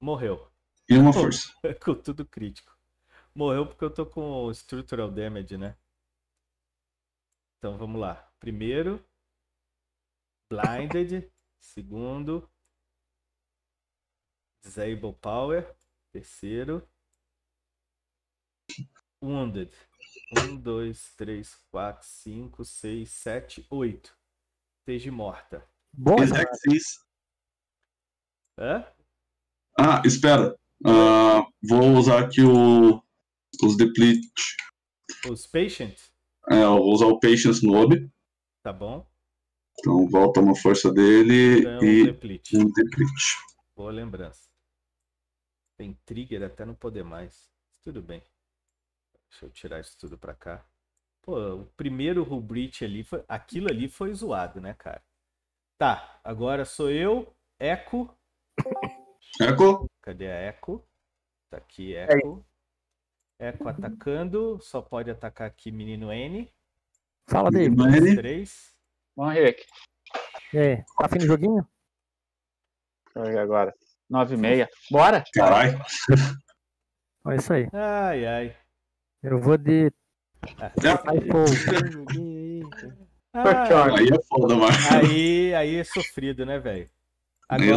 Morreu. E uma força. Com tudo crítico. Morreu porque eu tô com Structural Damage, né? Então vamos lá. Primeiro, Blinded. Segundo, Disable Power. Terceiro, Wounded. Um, dois, três, quatro, cinco, seis, sete, oito. Esteja morta. Bom, é? Ah, espera. Uh, vou usar aqui o os Deplete. Os Patient? É, eu vou usar o Patience no Obi. Tá bom. Então volta uma força dele então, e um Deplete. Um Deplete. Boa lembrança. Tem trigger até não poder mais. Tudo bem. Deixa eu tirar isso tudo pra cá. Pô, o primeiro rubric ali, foi... aquilo ali foi zoado, né, cara? Tá, agora sou eu, Echo. Echo? Cadê a Echo? Tá aqui, Echo. Echo atacando. Só pode atacar aqui, menino N. Fala dele. Menino três. Vamos ver aqui. E aí, tá fim do joguinho? Deixa eu ver agora. nove e meia. Bora! Caralho! Olha isso aí. Ai, ai. Eu vou de... Ah, ah, aí é foda, mano. Aí, aí é sofrido, né, velho? Agora...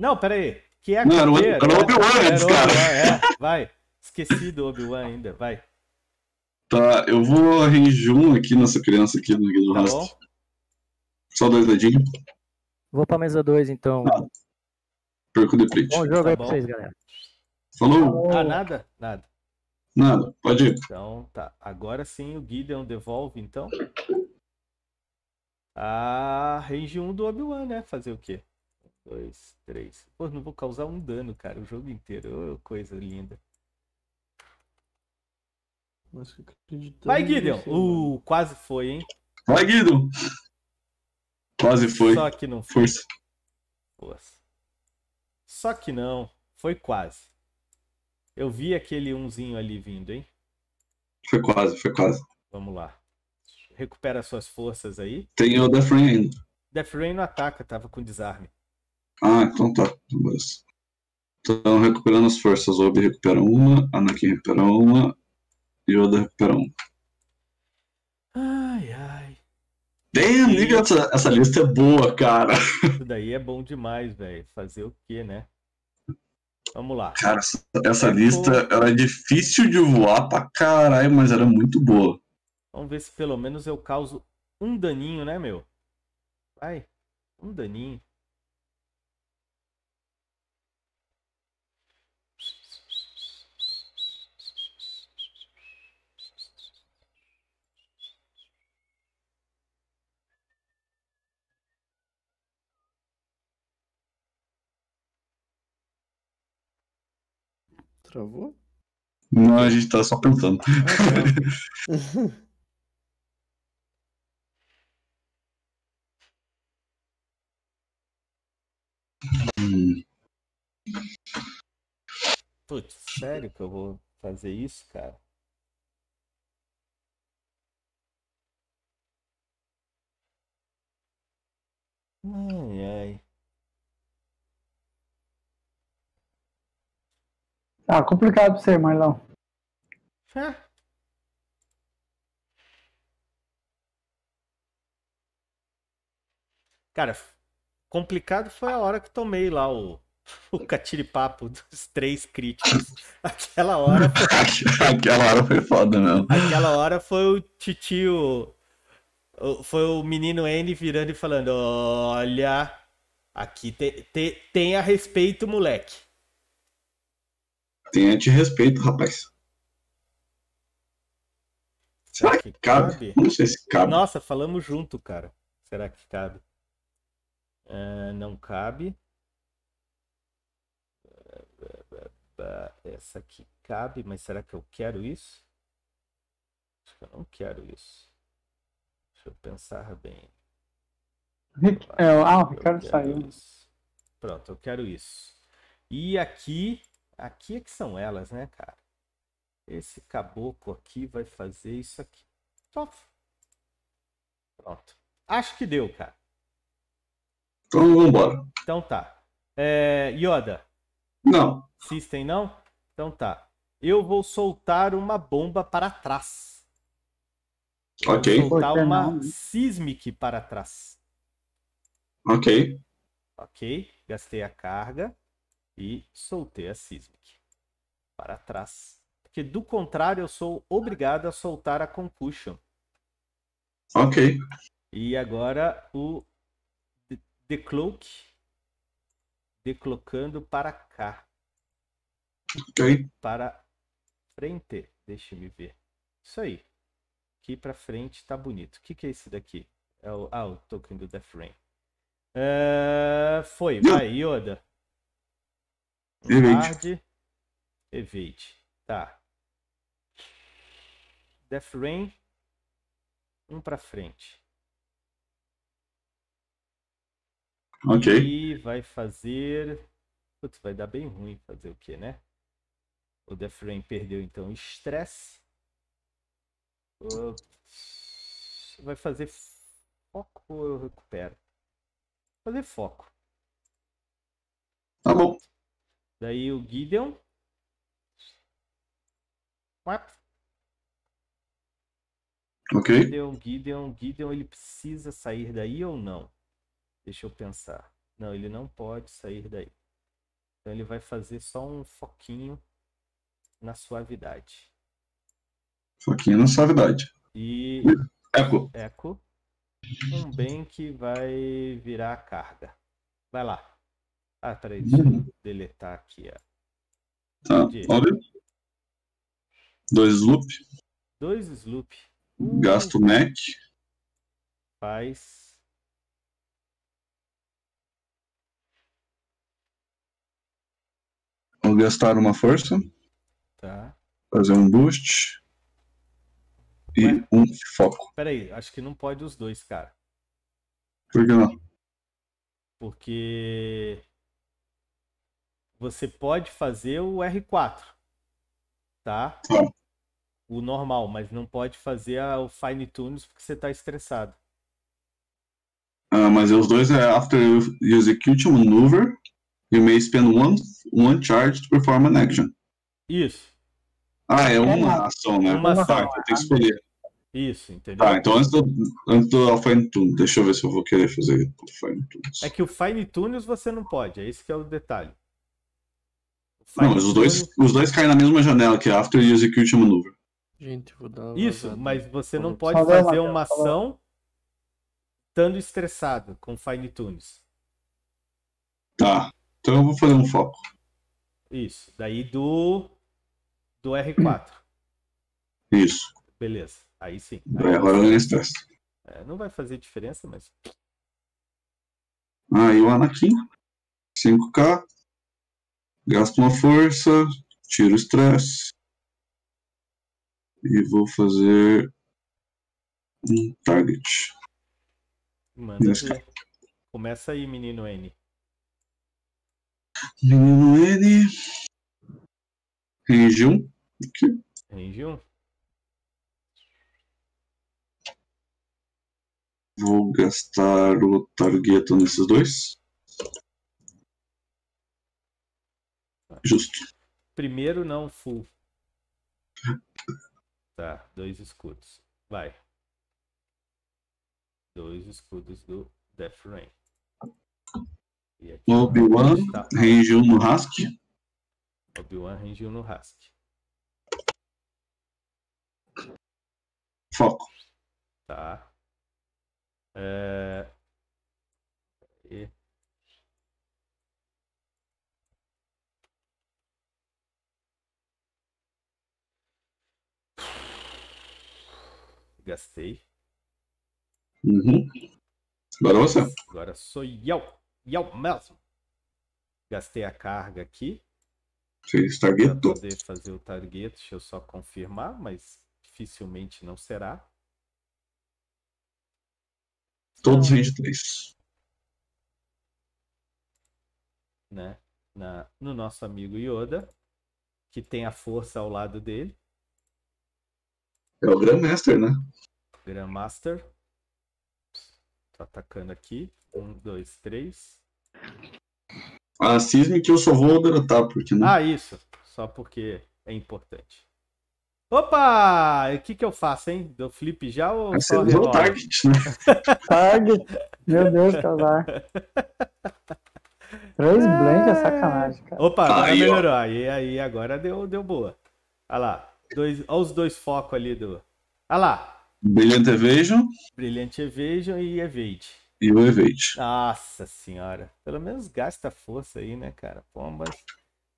Não, pera aí. Que é não, era o Obi-Wan antes, cara. É. Vai. Esqueci do Obi-Wan ainda, vai. Tá, eu vou arranjar um aqui nessa criança aqui no do tá rastro. Só dois dedinhos. Vou pra mesa dois, então. Ah, perco de print. Bom jogo tá aí bom. Pra vocês, galera. Falou. Ah, nada? Nada. Nada, pode ir. Então, tá. Agora sim o Gideon devolve, então. Ah, range um do Obi-Wan, né? Fazer o quê? Dois, três. Pô, não vou causar um dano, cara, o jogo inteiro. Oh, coisa linda. Nossa, vai, Gideon! Uh, quase foi, hein? Vai, Gideon! Quase foi. Só que não foi. Força. Nossa. Só que não. Foi quase. Eu vi aquele umzinho ali vindo, hein? Foi quase, foi quase. Vamos lá. Recupera suas forças aí. Tem o Death Ray ainda. Death Ray não ataca, tava com desarme. Ah, então tá. Então recuperando as forças. Obi recupera uma, Anakin recupera uma, Yoda recupera uma. Ai, ai. Damn, e... nigga, essa, essa lista é boa, cara. Isso daí é bom demais, velho. Fazer o quê, né? Vamos lá. Cara, essa, essa Echo... lista era difícil de voar pra caralho, mas era muito boa. Vamos ver se pelo menos eu causo um daninho, né, meu? Vai, um daninho. Travou? Não, a gente tá só pensando. Ah, putz, sério que eu vou fazer isso, cara? Ai, ai. Tá complicado pra você, Marlão. É. Cara, complicado foi a hora que tomei lá o, o catiripapo dos três críticos. Aquela hora foi... Aquela hora foi foda, não. Aquela hora foi o titio... Foi o menino N virando e falando, olha, aqui te, te, tenha respeito, moleque. Tenha te respeito, rapaz. Será, Será que, que cabe? cabe? Não sei se cabe. Nossa, falamos junto, cara. Será que cabe? Uh, não cabe. Essa aqui cabe, mas será que eu quero isso? Acho que eu não quero isso. Deixa eu pensar bem. É, ah, o Ricardo saiu. Isso. Pronto, eu quero isso. E aqui... Aqui é que são elas, né, cara? Esse caboclo aqui vai fazer isso aqui. Top. Pronto. Acho que deu, cara. Então vamos embora. Então tá. É, Yoda. Não. System, não? Então tá. Eu vou soltar uma bomba para trás. Eu ok. Vou soltar uma Seismic para trás. Ok. Ok. Gastei a carga e soltei a Seismic para trás. Porque do contrário eu sou obrigado a soltar a Concussion. Ok. E agora o Decloak. Declocando para cá. Ok. Para frente. Deixa-me ver. Isso aí. Aqui pra frente tá bonito. O que que é esse daqui? É o... Ah, o token do Death Rain. Uh, foi. Vai, Yoda. Evade. Evade. Tá. Death Rain. Um pra frente. Ok. E vai fazer... Putz, vai dar bem ruim fazer o quê, né? O Death Rain perdeu, então, estresse. Vai fazer foco ou eu recupero? Vou fazer foco. Tá bom. Daí o Gideon. Ok. Gideon, Gideon, Gideon, ele precisa sair daí ou não? Deixa eu pensar. Não, ele não pode sair daí. Então ele vai fazer só um foquinho na suavidade. Foquinho na suavidade. E... Echo. Echo. Também que vai virar a carga. Vai lá. Ah, peraí, deixa eu deletar aqui. Ó. Tá, olha. Dois sloop. Dois sloop. Um... Gasto Mac. Faz... Vou gastar uma força, tá. Fazer um boost e Ué? um foco. Pera aí, acho que não pode os dois, cara. Por que não? Porque você pode fazer o R quatro, tá? Ah. O normal, mas não pode fazer a, o Fine Tunes porque você tá estressado. Ah, mas os dois é after you execute a maneuver. You may spend one, one charge to perform an action. Isso. Ah, é uma ação, né? Uma ação. Tá, tem que escolher. Isso, entendeu? Ah, então antes do, antes do Fine Tune, deixa eu ver se eu vou querer fazer o Fine Tunes. É que o Fine Tunes você não pode, é esse que é o detalhe. O não, mas os dois, os dois caem na mesma janela, que é After You Execute a Maneuver. Gente, vou dar uma Isso, vazada. Mas você não pode fazer lá, uma ação estando estressado com Fine Tunes. Tá. Então eu vou fazer um foco. Isso. Daí do... Do R quatro. Isso. Beleza. Aí sim. Aí agora eu ganho estresse. É, não vai fazer diferença, mas... Aí o Anakin. cinco K. Gasto uma força. Tiro o estresse. E vou fazer... Um target. Manda ver. Começa aí, menino N. Menino N. Range um. Aqui. Range um. Vou gastar o targueto nesses dois. Justo. Primeiro não full. Tá, dois escudos. Vai. Dois escudos do Death Rain. Obi-Wan, range um no Hask. Obi-Wan, range um no Hask. Foco. Tá. É... E... Gastei. Uhum. Agora você. Agora sou eu. E eu mesmo. Gastei a carga aqui. Fez targueto. Pra poder fazer o targueto, deixa eu só confirmar, mas dificilmente não será. Todos então, range três. Né? Na, no nosso amigo Yoda, que tem a força ao lado dele. É o Grandmaster, né? Grandmaster. Tô atacando aqui. Um, dois, três. A cisme que eu só vou deletar, porque não. Ah, isso. Só porque é importante. Opa! O que que eu faço, hein? Eu flip já ou... Você usou o target, né? Target. Meu Deus, casar. Três é... blank é sacanagem, cara. Opa, agora aí, melhorou. Ó. Aí, aí, agora deu, deu boa. Olha lá. Dois, olha os dois focos ali do... Olha lá. Brilliant Evasion. Brilliant Evasion e Evade. E o Evade. Nossa senhora. Pelo menos gasta força aí, né, cara? Pombas.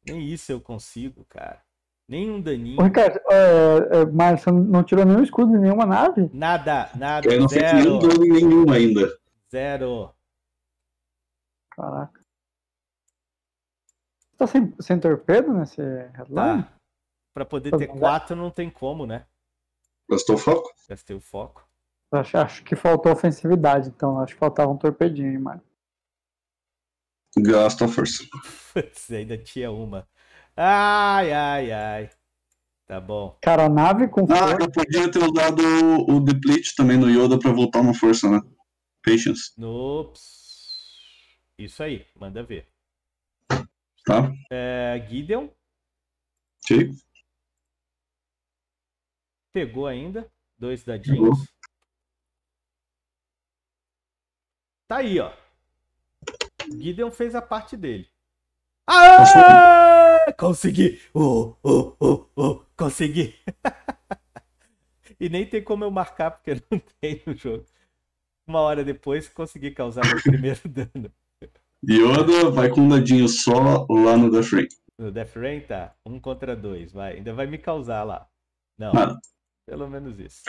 Nem isso eu consigo, cara. Nenhum daninho. Ô, Ricardo, é, é, mas você não tirou nenhum escudo de nenhuma nave? Nada, nada. Eu não fiz nenhum dano em nenhum ainda. Zero. Caraca. Você tá sem, sem torpedo nesse headline? Tá. Pra poder tá ter bom. Quatro não tem como, né? Gastou o foco? Gastei o foco. Acho, acho que faltou ofensividade, então. Acho que faltava um torpedinho, hein, mano. Gasta a força. Ainda tinha uma. Ai, ai, ai. Tá bom. Cara, a nave com força... Ah, eu podia ter usado o, o deplete também no Yoda pra voltar uma força, né? Patience. Ops. Isso aí, manda ver. Tá. É, Gideon. Sim. Pegou ainda. Dois dadinhos. Pegou. Tá aí, ó. Gideon fez a parte dele. Ah! Consegui! Oh, oh, oh, oh. Consegui! E nem tem como eu marcar, porque não tem no jogo. Uma hora depois, consegui causar meu primeiro dano. Yoda vai com um dadinho só lá no Death Ray. No Death Ray, tá. Um contra dois, vai. Ainda vai me causar lá. Não. Mano. Pelo menos isso.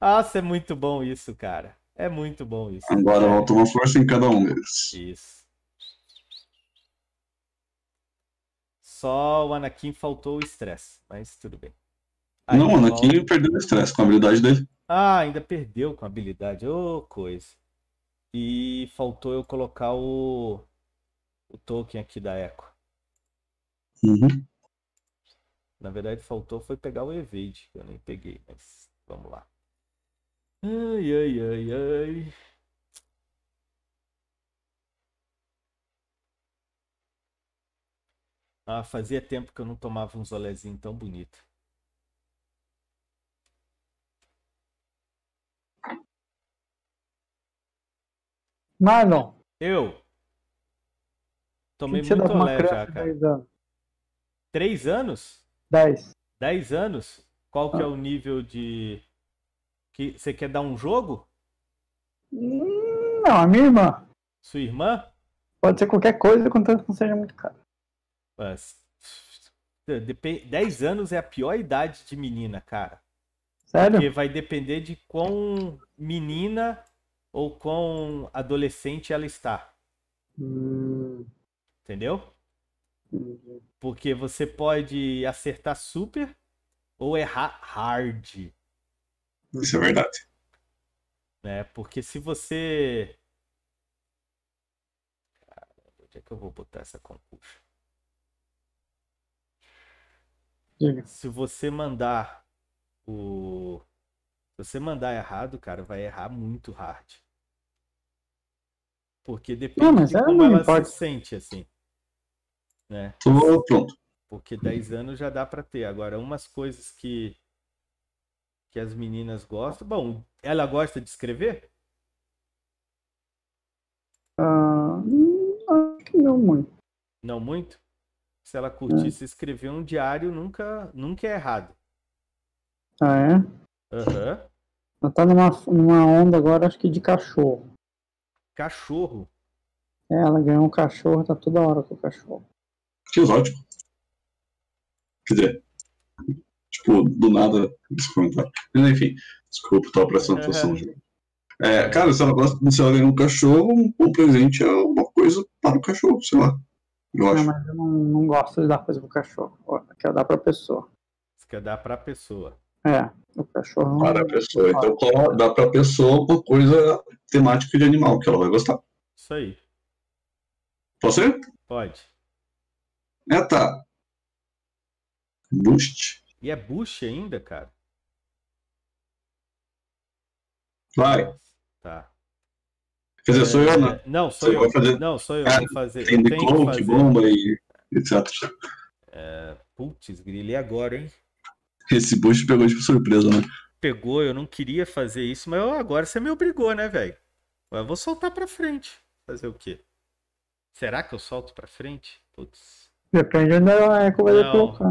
Nossa, é muito bom isso, cara. É muito bom isso. Agora volta uma força em cada um deles. Isso. Só o Anakin faltou o estresse, mas tudo bem. Aí não, o Anakin volta... perdeu o estresse com a habilidade dele. Ah, ainda perdeu com a habilidade. Ô, oh, coisa. E faltou eu colocar o, o token aqui da Echo. Uhum. Na verdade, faltou foi pegar o Evade, que eu nem peguei, mas vamos lá. Ai, ai, ai, ai. Ah, fazia tempo que eu não tomava um zolezinho tão bonito. Mano. Eu. Tomei muito olé já, cara. Anos. Três anos? Dez. Dez anos? Qual que ah. é o nível de... Que você quer dar um jogo? Não, a minha irmã. Sua irmã? Pode ser qualquer coisa, contanto que não seja muito caro. Mas... dez anos é a pior idade de menina, cara. Sério? Porque vai depender de quão menina ou quão adolescente ela está. Hum. Entendeu? Hum. Porque você pode acertar super ou errar hard. Isso é verdade. É, porque se você... Caramba, onde é que eu vou botar essa concussion? Se você mandar o... Se você mandar errado, cara, vai errar muito hard. Porque depende não, de como ela importa. Se sente, assim. Né? Pronto. Porque dez anos já dá pra ter. Agora, umas coisas que... que as meninas gostam. Bom, ela gosta de escrever? Uh, acho que não muito. Não muito? Se ela curtisse é. Escrever um diário, nunca, nunca é errado. Ah, é? Aham. Uhum. Ela tá numa, numa onda agora, acho que de cachorro. Cachorro? É, ela ganhou um cachorro, tá toda hora com o cachorro. Que exótico. Quer dizer... Tipo, do nada, desculpa. Enfim, desculpa, tô apressando a situação. É, cara, se ela gosta de ganhar um cachorro, um bom presente é uma coisa para o cachorro, sei lá. Eu não, acho. Mas eu não, não gosto de dar coisa pro cachorro. Quer dar pra pessoa. Você quer dar pra pessoa. É, o cachorro. Para a pessoa. Então, dá pra pessoa uma coisa temática de animal, que ela vai gostar. Isso aí. Pode ser? Pode. É, tá. Boost. E é Bush ainda, cara? Vai. Tá. Quer dizer, sou eu, né? Não, sou Você eu. Fazer... Não, sou eu. Ah, vou fazer. Tem The Cloak, bomba e etcétera. É... Putz, grilhei agora, hein? Esse bucho pegou de surpresa, né? Pegou, eu não queria fazer isso, mas agora você me obrigou, né, velho? Eu vou soltar pra frente. Fazer o quê? Será que eu solto pra frente? Putz. Depende da E T A vai colocar.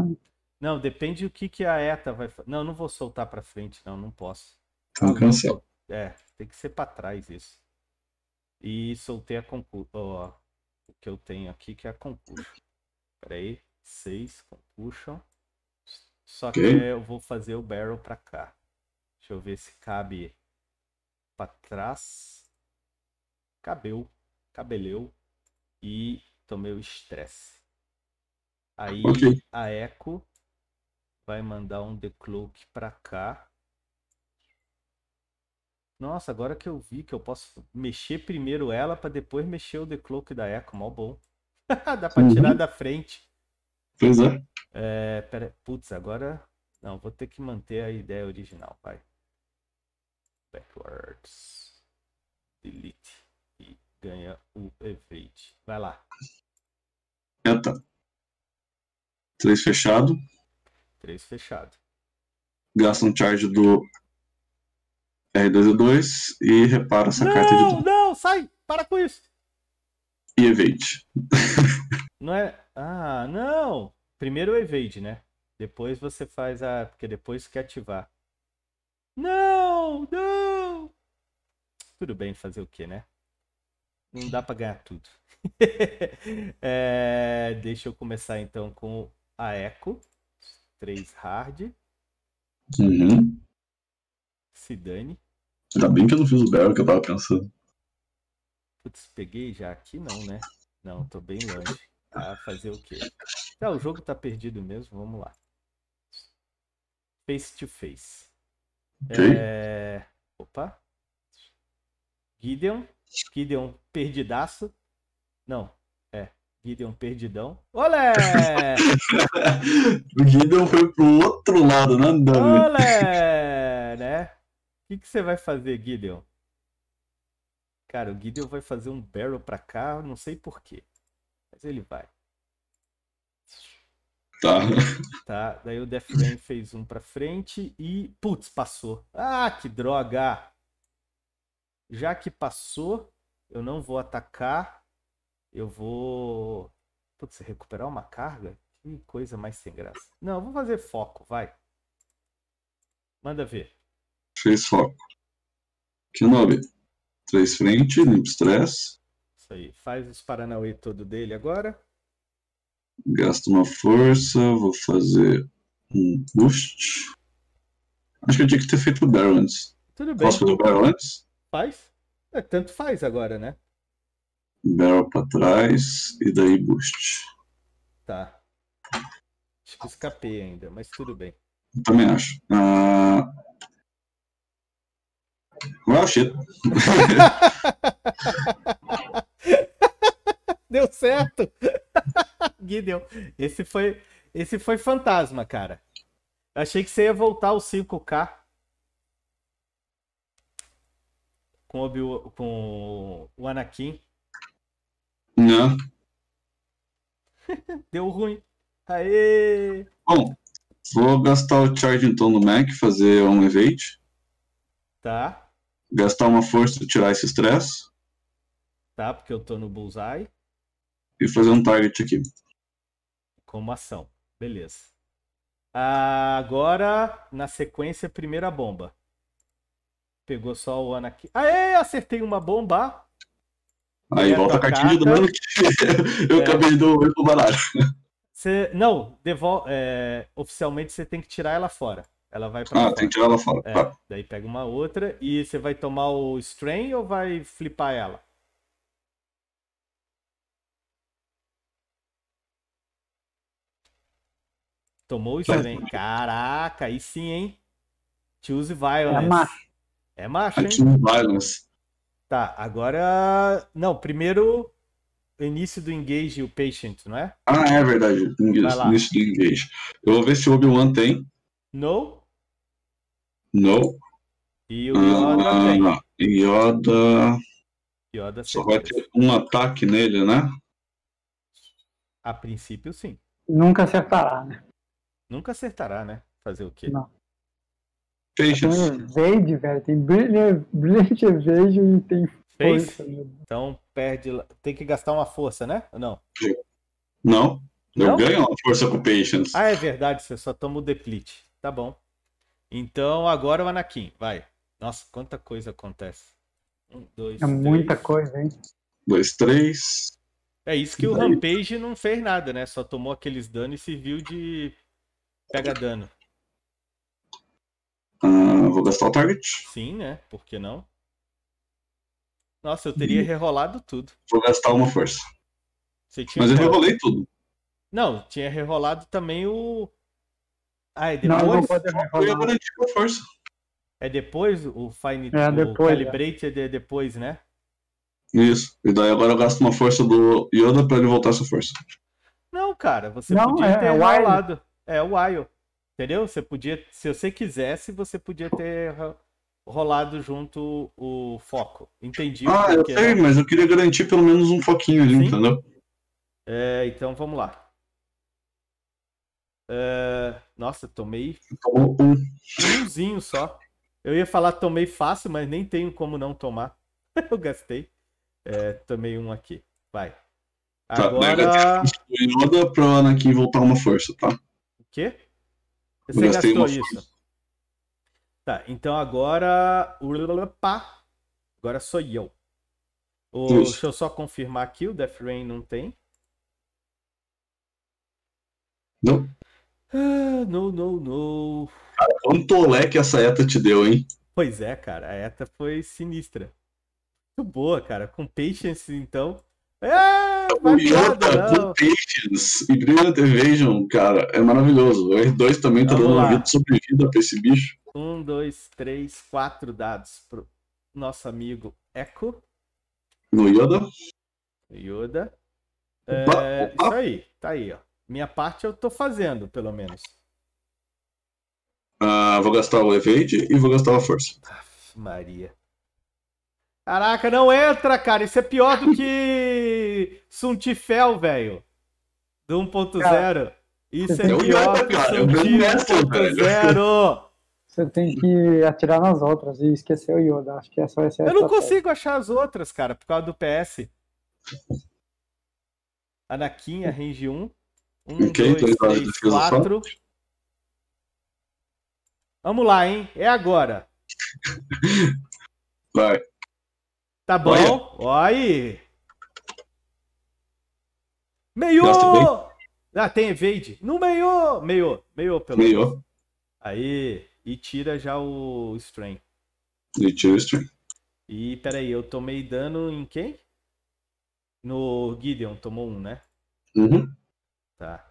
Não, depende do que, que a E T A vai fazer. Não, não vou soltar pra frente, não, não posso. Então cancela. É, tem que ser pra trás isso. E soltei a concurso. Ó, o que eu tenho aqui que é a concurso. Pera aí. seis, concussion. Só okay. que eu vou fazer o barrel pra cá. Deixa eu ver se cabe pra trás. Cabeu. Cabeleu. E tomei o estresse. Aí okay. a Echo vai mandar um decloak pra cá. Nossa, agora que eu vi que eu posso mexer primeiro ela pra depois mexer o decloak da Echo. Mó bom. Dá pra uhum. tirar da frente. Pois é. É, pera, putz, agora... Não, vou ter que manter a ideia original, vai. Backwards. Delete. E ganha o evade. Vai lá. É, tá. Três fechado. Três fechado. Gasta um charge do R dois D dois e repara essa não, carta de... Não, não, sai! Para com isso! E evade. Não é... Ah, não! Primeiro o evade, né? Depois você faz a... Porque depois quer ativar. Não! Não! Tudo bem, fazer o quê, né? Não dá pra ganhar tudo. é... Deixa eu começar, então, com a Echo. três hard. Uhum. Se dane. Ainda bem que eu não fiz o barrel que eu tava pensando. Putz, peguei já aqui? Não, né? Não, tô bem longe. Ah, fazer o quê? Ah, o jogo tá perdido mesmo, vamos lá. Face to face. Okay. É... Opa. Gideon. Gideon perdidaço. Não, é. Gideon perdidão. Olé! O Gideon foi pro outro lado, não andando. Olé! Né? O que, que você vai fazer, Gideon? Cara, o Gideon vai fazer um barrel pra cá, não sei porquê. Mas ele vai. Tá. Tá. Daí o Death Ray fez um pra frente e... Putz, passou. Ah, que droga! Já que passou, eu não vou atacar. Eu vou... Putz, recuperar uma carga? Que coisa mais sem graça. Não, eu vou fazer foco, vai. Manda ver. Fez foco. Que nome? Três frente, limpo stress. Isso aí. Faz os paranauê todo dele agora. Gasto uma força, vou fazer um boost. Acho que eu tinha que ter feito o barrel antes. Tudo bem. Posso fazer o barrel antes? Faz. É, tanto faz agora, né? Barrel pra trás e daí boost. Tá. Acho que escapei ainda, mas tudo bem. Eu também acho. Ah... Well, shit. Deu certo. Gideon, esse foi, esse foi fantasma, cara. Achei que você ia voltar ao cinco K com o, Obi com o Anakin. Não. Deu ruim. Aê! Bom, vou gastar o charge então no Mac, fazer um evade. Tá. Gastar uma força e tirar esse stress. Tá, porque eu tô no bullseye. E fazer um target aqui. Como ação. Beleza. Ah, agora, na sequência, primeira bomba. Pegou só o Anakin. Aê, acertei uma bomba. Aí volta a cartinha do mano que eu é... acabei de ouvir pro baralho. Cê... Não, devol... é... oficialmente você tem que tirar ela fora. Ela vai pra ah, fora. Tem que tirar ela fora. É, ah. Daí pega uma outra e você vai tomar o strain ou vai flipar ela? Tomou o strain. Caraca, aí sim, hein? Choose violence. É macho. É macho, hein? Choose violence. Tá, agora... Não, primeiro o início do engage e o patient, não é? Ah, é verdade. Início, início do engage. Eu vou ver se o Obi-Wan tem. No? No. E o Yoda ah, tem. Yoda... Yoda só vai ter um ataque nele, né? A princípio, sim. Nunca acertará, né? Nunca acertará, né? Fazer o quê? Não. Patience. Tem Evade, velho. Tem Brilliant Evasion e tem força. Então perde... Tem que gastar uma força, né? Ou não? Não. Eu não? ganho uma força com Patience. Ah, é verdade. Você só toma o Deplete. Tá bom. Então agora o Anakin. Vai. Nossa, quanta coisa acontece. Um, dois, é três. Muita coisa, hein? Dois, três... É isso que o Rampage não fez nada, né? Só tomou aqueles danos e se viu de pega dano. Ah, vou gastar o target? Sim, né? Por que não? Nossa, eu teria rerolado tudo. Vou gastar uma força. Você tinha Mas eu rerolei tudo. Não, tinha rerolado também o... Ah, é depois? Não, não pode rerolar. É depois o Fine... É depois, o Calibrated é depois, né? Isso, e daí agora eu gasto uma força do Yoda pra ele voltar essa força. Não, cara, você não, podia é, ter rolado. É o Wild. Entendeu? Você podia, se você quisesse, você podia ter rolado junto o foco. Entendi. Ah, eu sei, mas eu queria garantir pelo menos um foquinho ali, Sim. entendeu? É, então vamos lá. É, nossa, tomei um umzinho só. Eu ia falar tomei fácil, mas nem tenho como não tomar. Eu gastei. É, tomei um aqui. Vai. Agora... Yoda pro Anakin voltar uma força, tá? O quê? Você gastou isso. Tá, então agora... Agora sou eu. O... Deixa eu só confirmar aqui. O Death Ray não tem. Não. Ah, não, não, não. Cara, quanto olé que essa E T A te deu, hein? Pois é, cara. A E T A foi sinistra. Muito boa, cara. Com Patience, então. É, o Yoda com Patience e Brilliant Evasion, cara, é maravilhoso. O R dois também tá Vamos dando lá. uma vida sobrevida pra esse bicho. Um, dois, três, quatro dados pro nosso amigo Echo. No Yoda. Yoda. É, ba isso aí, tá aí, ó. Minha parte eu tô fazendo, pelo menos. Ah, vou gastar o Evade e vou gastar a Força. Aff, Maria. Caraca, não entra, cara. Isso é pior do que Suntifel, velho. Do um ponto zero. Isso é pior do que um ponto zero. Você tem que atirar nas outras e esquecer o Yoda. Acho que é só essa. Eu não consigo achar as outras, cara, por causa do P S. Anakin, range um. um, dois, três, quatro. Vamos lá, hein? É agora. Vai. Tá bom? Olha aí. Meio! Ah, tem evade. No meio! Meio, meio pelo meio. menos. Aí. E tira já o strain. E tira o strain. E peraí, eu tomei dano em quem? No Gideon, tomou um, né? Uhum. Tá.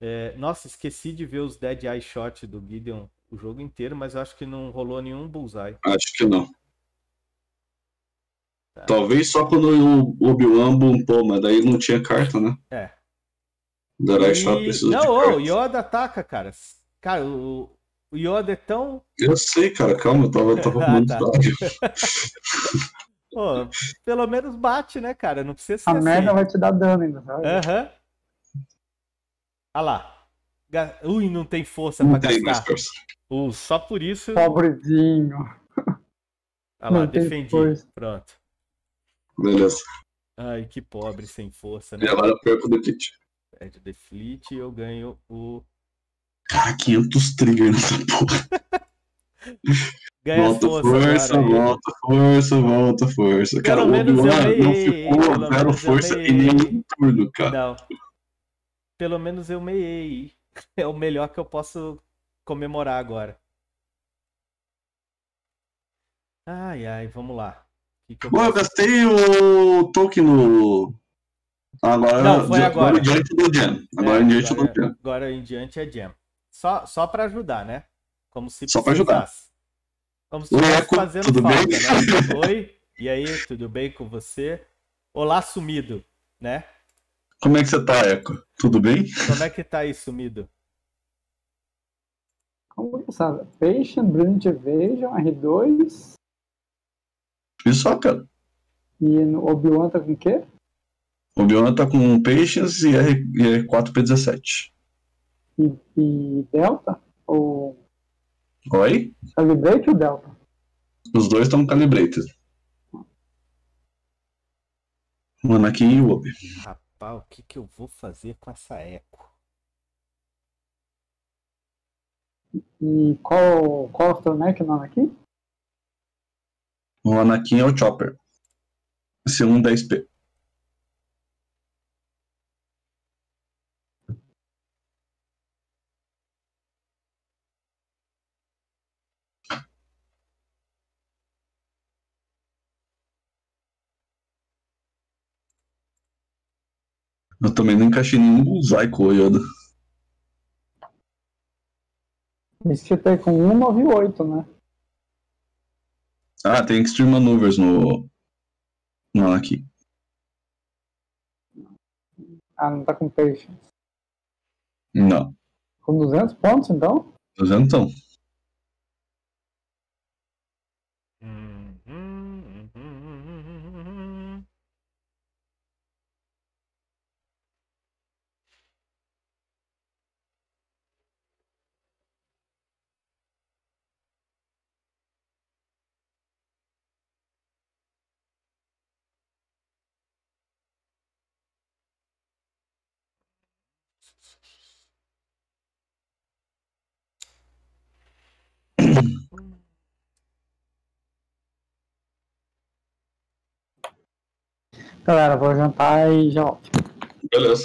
É, nossa, esqueci de ver os Dead Eye Shot do Gideon o jogo inteiro, mas acho que não rolou nenhum bullseye. Acho que não. Talvez só quando o Obi-Wan bombou, mas daí não tinha carta, né? É. E... Não, ô, o Yoda ataca, cara. Cara, o... o Yoda é tão... Eu sei, cara, calma, eu tava, tava ah, muito tá. Pô, pelo menos bate, né, cara? Não precisa ser A assim. merda vai te dar dano ainda, sabe? Aham. Uhum. Ah lá. Ui, não tem força não pra tem gastar. Força. Uh, só por isso... Pobrezinho. Ah lá, não defendi. Pronto. Beleza. Ai, que pobre, sem força, né? E agora eu perco o The Fleet. Perde o The Fleet e eu ganho o... Cara, quinhentos triggers nessa porra. Ganha volta força, força cara, volta aí. força, volta força. Cara, o Obi-Wan não ficou zero força em nenhum turno, cara. Não. Pelo menos eu meiei. É o melhor que eu posso comemorar agora. Ai, ai, vamos lá. Que que eu Bom, eu gastei o token no... Agora, Não, foi agora. Agora em diante do Jam. Agora é, em diante agora, do Jam. Agora em diante é Jam. Só, só pra ajudar, né? Como se Só pra ajudar. Como se estivesse fazendo tudo falta, bem? né? Oi, e aí, tudo bem com você? Olá, sumido, né? Como é que você tá, Eco? Tudo bem? Como é que tá aí, sumido? Como que sabe? Patient, Brilliant Evasion, R dois... Isso, cara. E no Obi-Wan tá com o quê? Obi-Wan tá com Patience e R quatro P dezessete. E, e Delta? Ou... Oi? Calibrate ou Delta? Os dois estão Calibrated. O Anakin e o Obi. Rapaz, o que que eu vou fazer com essa Echo? E qual, qual é o teu mech no Anakin? O Anakin é o Chopper. C um dez P. Eu também não encaixei nenhum bullseye com o Yoda. Isso que tá com um nove oito, né? Ah, tem Extreme Maneuvers no... Não, aqui. Ah, não tá com Patience. Não. Com duzentos pontos, então? duzentos então. Galera, vou jantar e já volto. Beleza.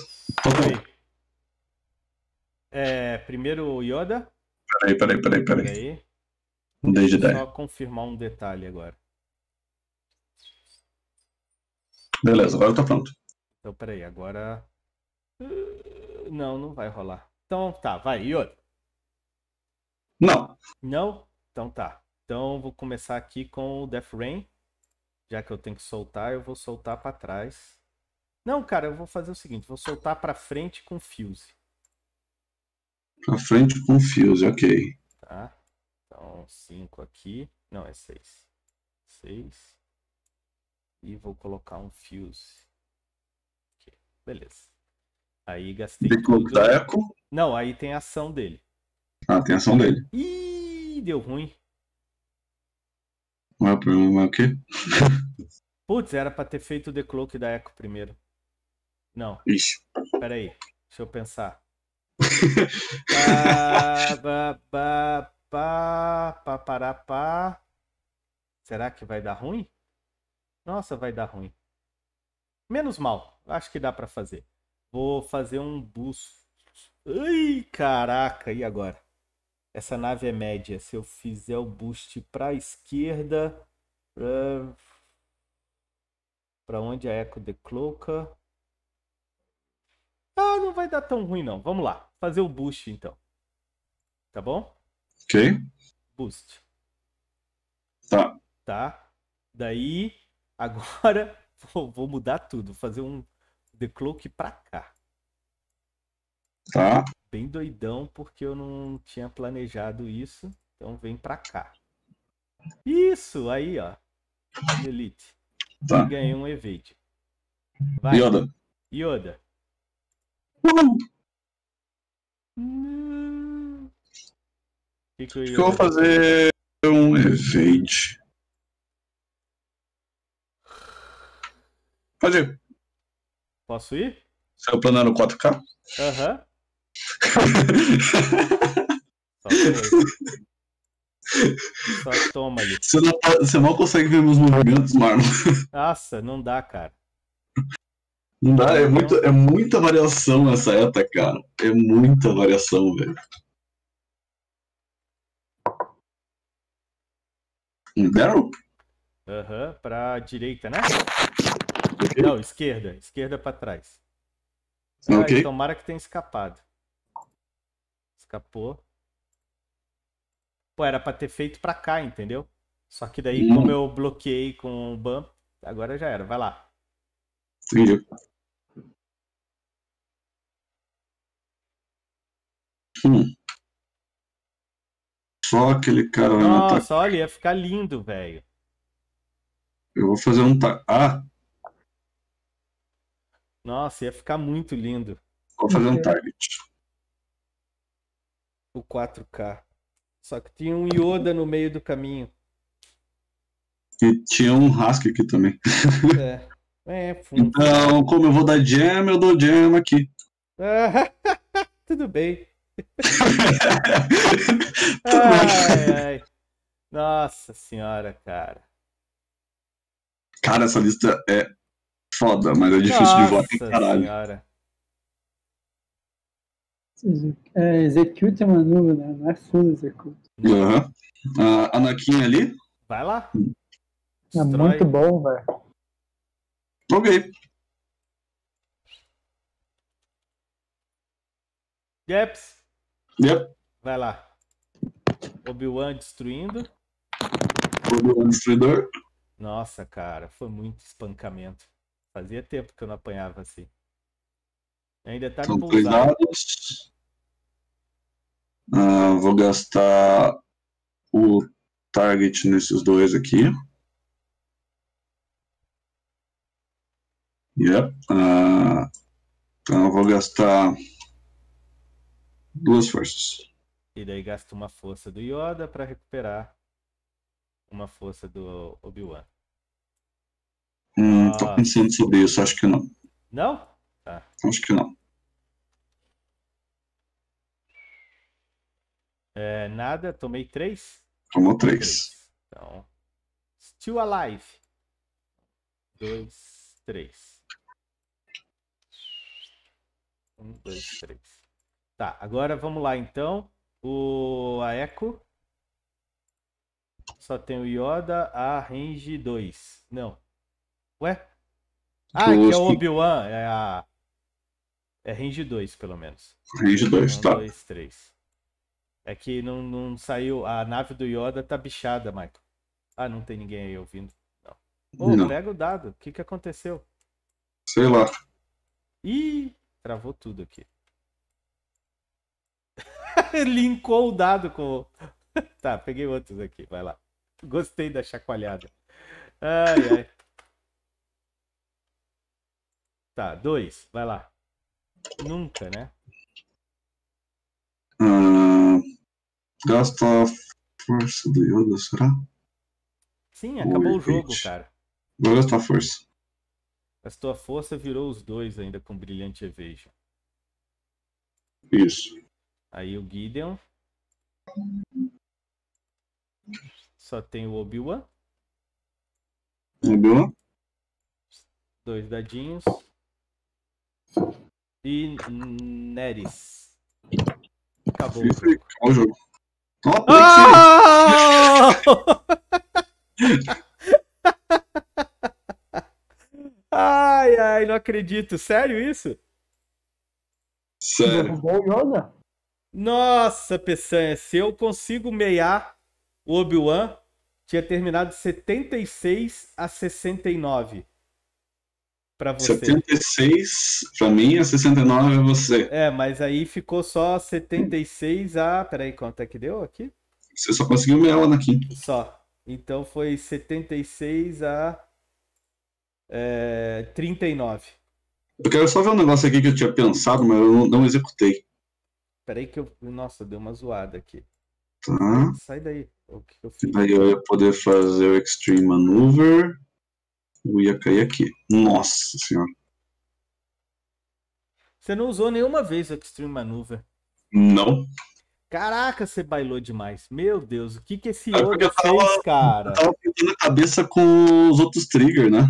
É, primeiro o Yoda. Peraí, peraí, peraí, peraí. peraí. Deixa eu só confirmar um detalhe agora. Beleza, agora tá pronto. Então peraí, agora... Não, não vai rolar. Então tá, vai, Yoda. Não. Não? Então tá. Então vou começar aqui com o Death Ray. Já que eu tenho que soltar, eu vou soltar para trás. Não, cara, eu vou fazer o seguinte. Vou soltar para frente com Fuse. Para frente com Fuse, ok. Tá. Então, cinco aqui. Não, é seis. seis. E vou colocar um Fuse. Okay. Beleza. Aí gastei... Tem que colocar a Echo? Não, aí tem a ação dele. Ah, tem a ação dele. Ih, deu ruim. Não é o problema, é o quê? Putz, era pra ter feito o decloak da Echo primeiro. Não. Ixi. Pera aí, deixa eu pensar. Ba, ba, ba, pa, para, pa. Será que vai dar ruim? Nossa, vai dar ruim. Menos mal, acho que dá pra fazer. Vou fazer um boost. Ai, caraca, e agora? Essa nave é média. Se eu fizer o boost para a esquerda... Pra... pra onde a Echo decloca... Ah, não vai dar tão ruim não. Vamos lá. Fazer o boost então. Tá bom? Ok. Boost. Tá. Tá. Daí, agora... Vou, vou mudar tudo. Fazer um decloak para cá. Tá. Bem doidão, porque eu não tinha planejado isso. Então vem pra cá. Isso, aí, ó. Elite. Tá. E ganhei um evade. Vai. Yoda. Yoda. Uhum. Hum... Que que o Yoda... Eu vou fazer um evade. Pode ir. Posso ir? Saiu planando quatro K? Aham. Uhum. Só, Só toma ali. Você não, você não consegue ver meus movimentos, Marlon. Nossa, não dá, cara. Não dá, é, muito, é muita variação nessa E T A, cara. É muita variação, velho. Deram? Aham, uhum, pra direita, né? Não, esquerda. Esquerda pra trás. Ah, okay. Tomara que tenha escapado. Escapou. Pô, era pra ter feito pra cá, entendeu? Só que daí, hum. como eu bloqueei com o bump, agora já era. Vai lá. Entendi. Hum. Só aquele cara... Nossa, olha, ia ficar lindo, velho. Eu vou fazer um... Ta... Ah! Nossa, ia ficar muito lindo. Vou fazer um target. O quatro K. Só que tinha um Yoda no meio do caminho. E tinha um Hask aqui também. É. É, então, como eu vou dar gem, eu dou gem aqui. Tudo bem. Ai, ai. Nossa senhora, cara. Cara, essa lista é foda, mas é difícil Nossa de votar, caralho. Senhora. É, execute a manobra, né? Não é full execute. Aham. Uhum. A Anakin ali? Vai lá. É muito bom, velho. Ok. Gaps. Yep. Vai lá. Obi-Wan destruindo. Obi-Wan destruidor. Nossa, cara, foi muito espancamento. Fazia tempo que eu não apanhava assim. Ainda tá com dois dados. Ah, vou gastar o target nesses dois aqui. Yep. Uh, então eu vou gastar duas forças. E daí gasto uma força do Yoda para recuperar uma força do Obi-Wan. Hum, ah, tô pensando sobre isso, acho que não. Não? Tá. Acho que não. É, nada, tomei três? Tomou três. três. Então, still alive. Dois, três. Um, dois, três. Tá, agora vamos lá então. O a Echo. Só tem o Yoda, a range dois. Não. Ué? Ah, que é o Obi-Wan. É a. É range dois, pelo menos. Range dois, um, tá. dois, três. É que não, não saiu. A nave do Yoda tá bichada, Michael. Ah, não tem ninguém aí ouvindo. Não. Ô, não. Pega o dado. O que que aconteceu? Sei lá. Ih! Travou tudo aqui. Linkou o dado com... Tá, peguei outros aqui, vai lá. Gostei da chacoalhada. Ai, ai. Tá, dois, vai lá. Nunca, né? Uh, gasta a força do Yoda, será? Sim, acabou o jogo, cara. Vou gastar a força. Gastou a força, virou os dois ainda com Brilliant Evasion. Isso. Aí o Gideon. Só tem o Obi-Wan. Obi-Wan. Dois dadinhos. E Neris. Acabou o jogo. O jogo. Oh! Ai, ai, não acredito. Sério isso? Sério. Nossa, Peçanha, se eu consigo meiar o Obi-Wan, tinha terminado setenta e seis a sessenta e nove. Pra você. setenta e seis pra mim, a sessenta e nove é você. É, mas aí ficou só setenta e seis a... Peraí, quanto é que deu aqui? Você só conseguiu meiar o Anakin. Só. Então foi setenta e seis a... É, trinta e nove. Eu quero só ver um negócio aqui que eu tinha pensado, mas eu não, não executei. Peraí que eu... Nossa, deu uma zoada aqui. Tá. Sai daí. O que eu fiz? Aí eu ia poder fazer o Extreme Maneuver. Eu ia cair aqui. Nossa senhora. Você não usou nenhuma vez o Extreme Maneuver? Não. Caraca, você bailou demais. Meu Deus, o que que esse Yoda fez, cara? Eu tava pegando a cabeça com os outros triggers, né?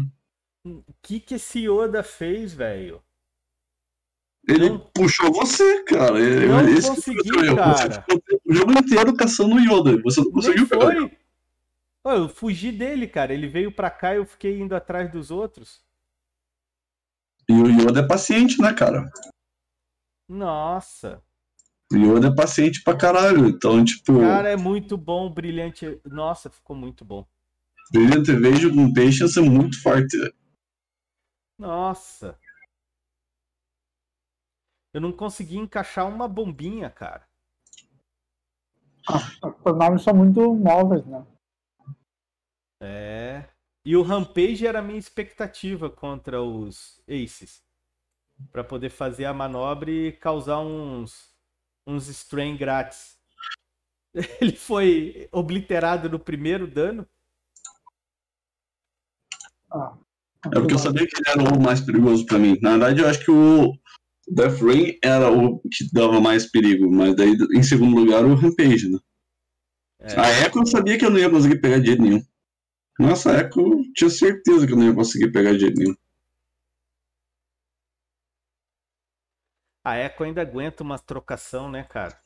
O que que esse Yoda fez, velho? Ele não... puxou você, cara. Ele não esse consegui, eu. cara. Você ficou o jogo inteiro caçando o Yoda. Você não conseguiu pegar. Foi. Eu fugi dele, cara. Ele veio pra cá e eu fiquei indo atrás dos outros. E o Yoda é paciente, né, cara? Nossa. O Yoda é paciente pra caralho. Então, tipo... Cara, é muito bom, brilhante. Nossa, ficou muito bom. Brilhante Evasion com Patience é muito forte. Nossa. Eu não consegui encaixar uma bombinha, cara. Ah, as naves são muito novas, né? É. E o Rampage era a minha expectativa contra os Aces, para poder fazer a manobra e causar uns, uns strain grátis. Ele foi obliterado no primeiro dano. É porque eu sabia que ele era o mais perigoso para mim. Na verdade, eu acho que o Death Ray era o que dava mais perigo, mas daí, em segundo lugar, o Rampage, né? É. A Echo eu sabia que eu não ia conseguir pegar de jeito nenhum. Nossa, a Echo eu tinha certeza que eu não ia conseguir pegar de jeito nenhum. A Echo ainda aguenta umas trocação, né, cara?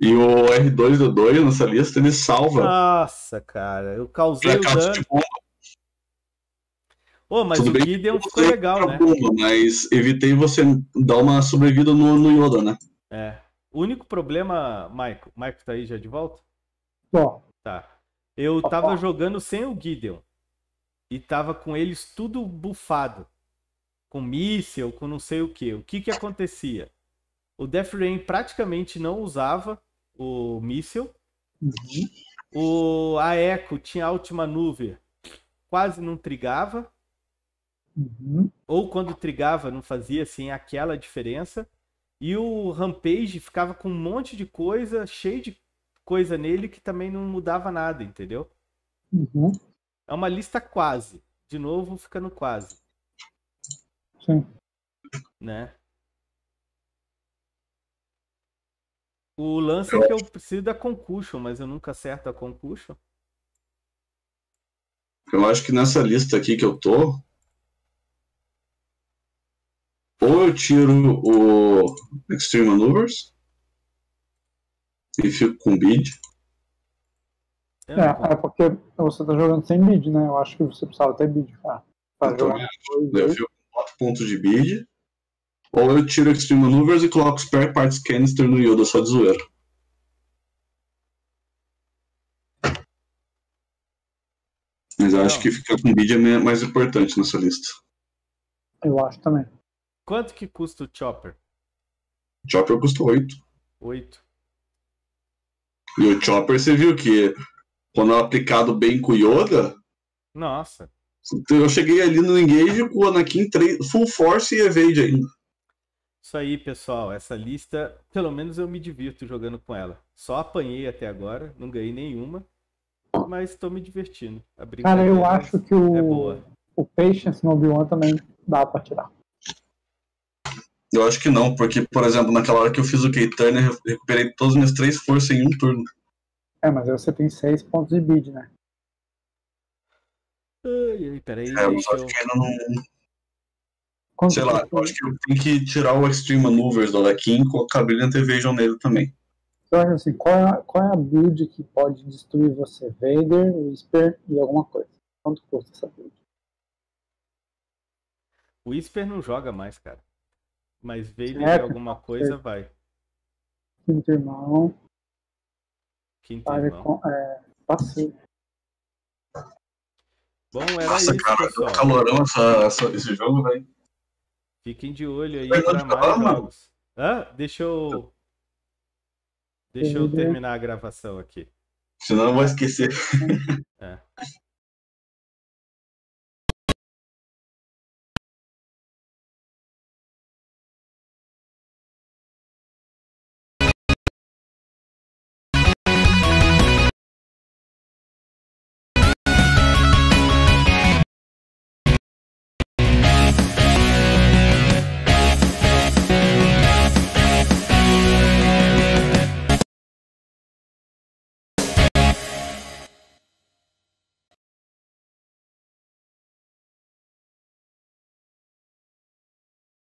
E o R dois D dois nessa lista, ele salva. Nossa, cara, eu causei é, o dano. De bomba. Oh, mas tudo o bem, Gideon ficou legal, né? Bomba, mas evitei você dar uma sobrevida no, no Yoda, né? É. O único problema, Maico. Maico tá aí já de volta? Bom. Tá. Eu tava Opa. jogando sem o Gideon. E tava com eles tudo bufado. Com míssel, com não sei o que. O que que acontecia? O Death Ray praticamente não usava o míssel. Uhum. O... A Echo tinha Alt-Maneuver. Quase não trigava. Uhum. Ou quando trigava não fazia assim aquela diferença. E o Rampage ficava com um monte de coisa, cheio de coisa nele que também não mudava nada, entendeu? Uhum. É uma lista quase. De novo, fica no quase. Sim. Né? O lance é que eu preciso da Concussion, mas eu nunca acerto a Concussion. Eu acho que nessa lista aqui que eu tô, ou eu tiro o Extreme Maneuvers e fico com bid. É, é porque você tá jogando sem bid, né? Eu acho que você precisava ter bid, cara. Tá então, eu fico com quatro pontos de bid. Ou eu tiro Extreme Maneuvers e coloco Spare Parts Canister no Yoda só de zoeira. Mas eu acho que ficar com bid é mais importante nessa lista. Eu acho também. Quanto que custa o Chopper? O Chopper custa oito. oito. E o Chopper, você viu que quando é aplicado bem com o Yoda... Nossa. Eu cheguei ali no engage com o Anakin Full Force e Evade ainda. Isso aí, pessoal. Essa lista, pelo menos eu me divirto jogando com ela. Só apanhei até agora, não ganhei nenhuma. Mas tô me divertindo. A Cara, eu acho que o, é boa. o Patience no Obi-Wan também dá pra tirar. Eu acho que não, porque, por exemplo, naquela hora que eu fiz o K-Turn, eu recuperei todas as minhas três forças em um turno. É, mas você tem seis pontos de bid, né? Ai, ai, peraí. É, mas eu acho que ainda não... Quanto Sei lá, eu acho que eu tenho que tirar o Extreme Maneuvers do Anakin e colocar a Brilliant Evasion nele também. Assim, qual, é a, qual é a build que pode destruir você? Vader, Whisper e alguma coisa. Quanto custa essa build? O Whisper não joga mais, cara. Mas Vader é, e alguma coisa, é. vai. Quinto irmão. Quinto irmão. É, passei. Bom, era Nossa, isso, cara, pessoal. Nossa, cara, calorão essa, essa, esse jogo, velho. Fiquem de olho aí pra mais jogos. Hã? Deixa eu... Deixa eu terminar a gravação aqui. Senão eu vou esquecer. É.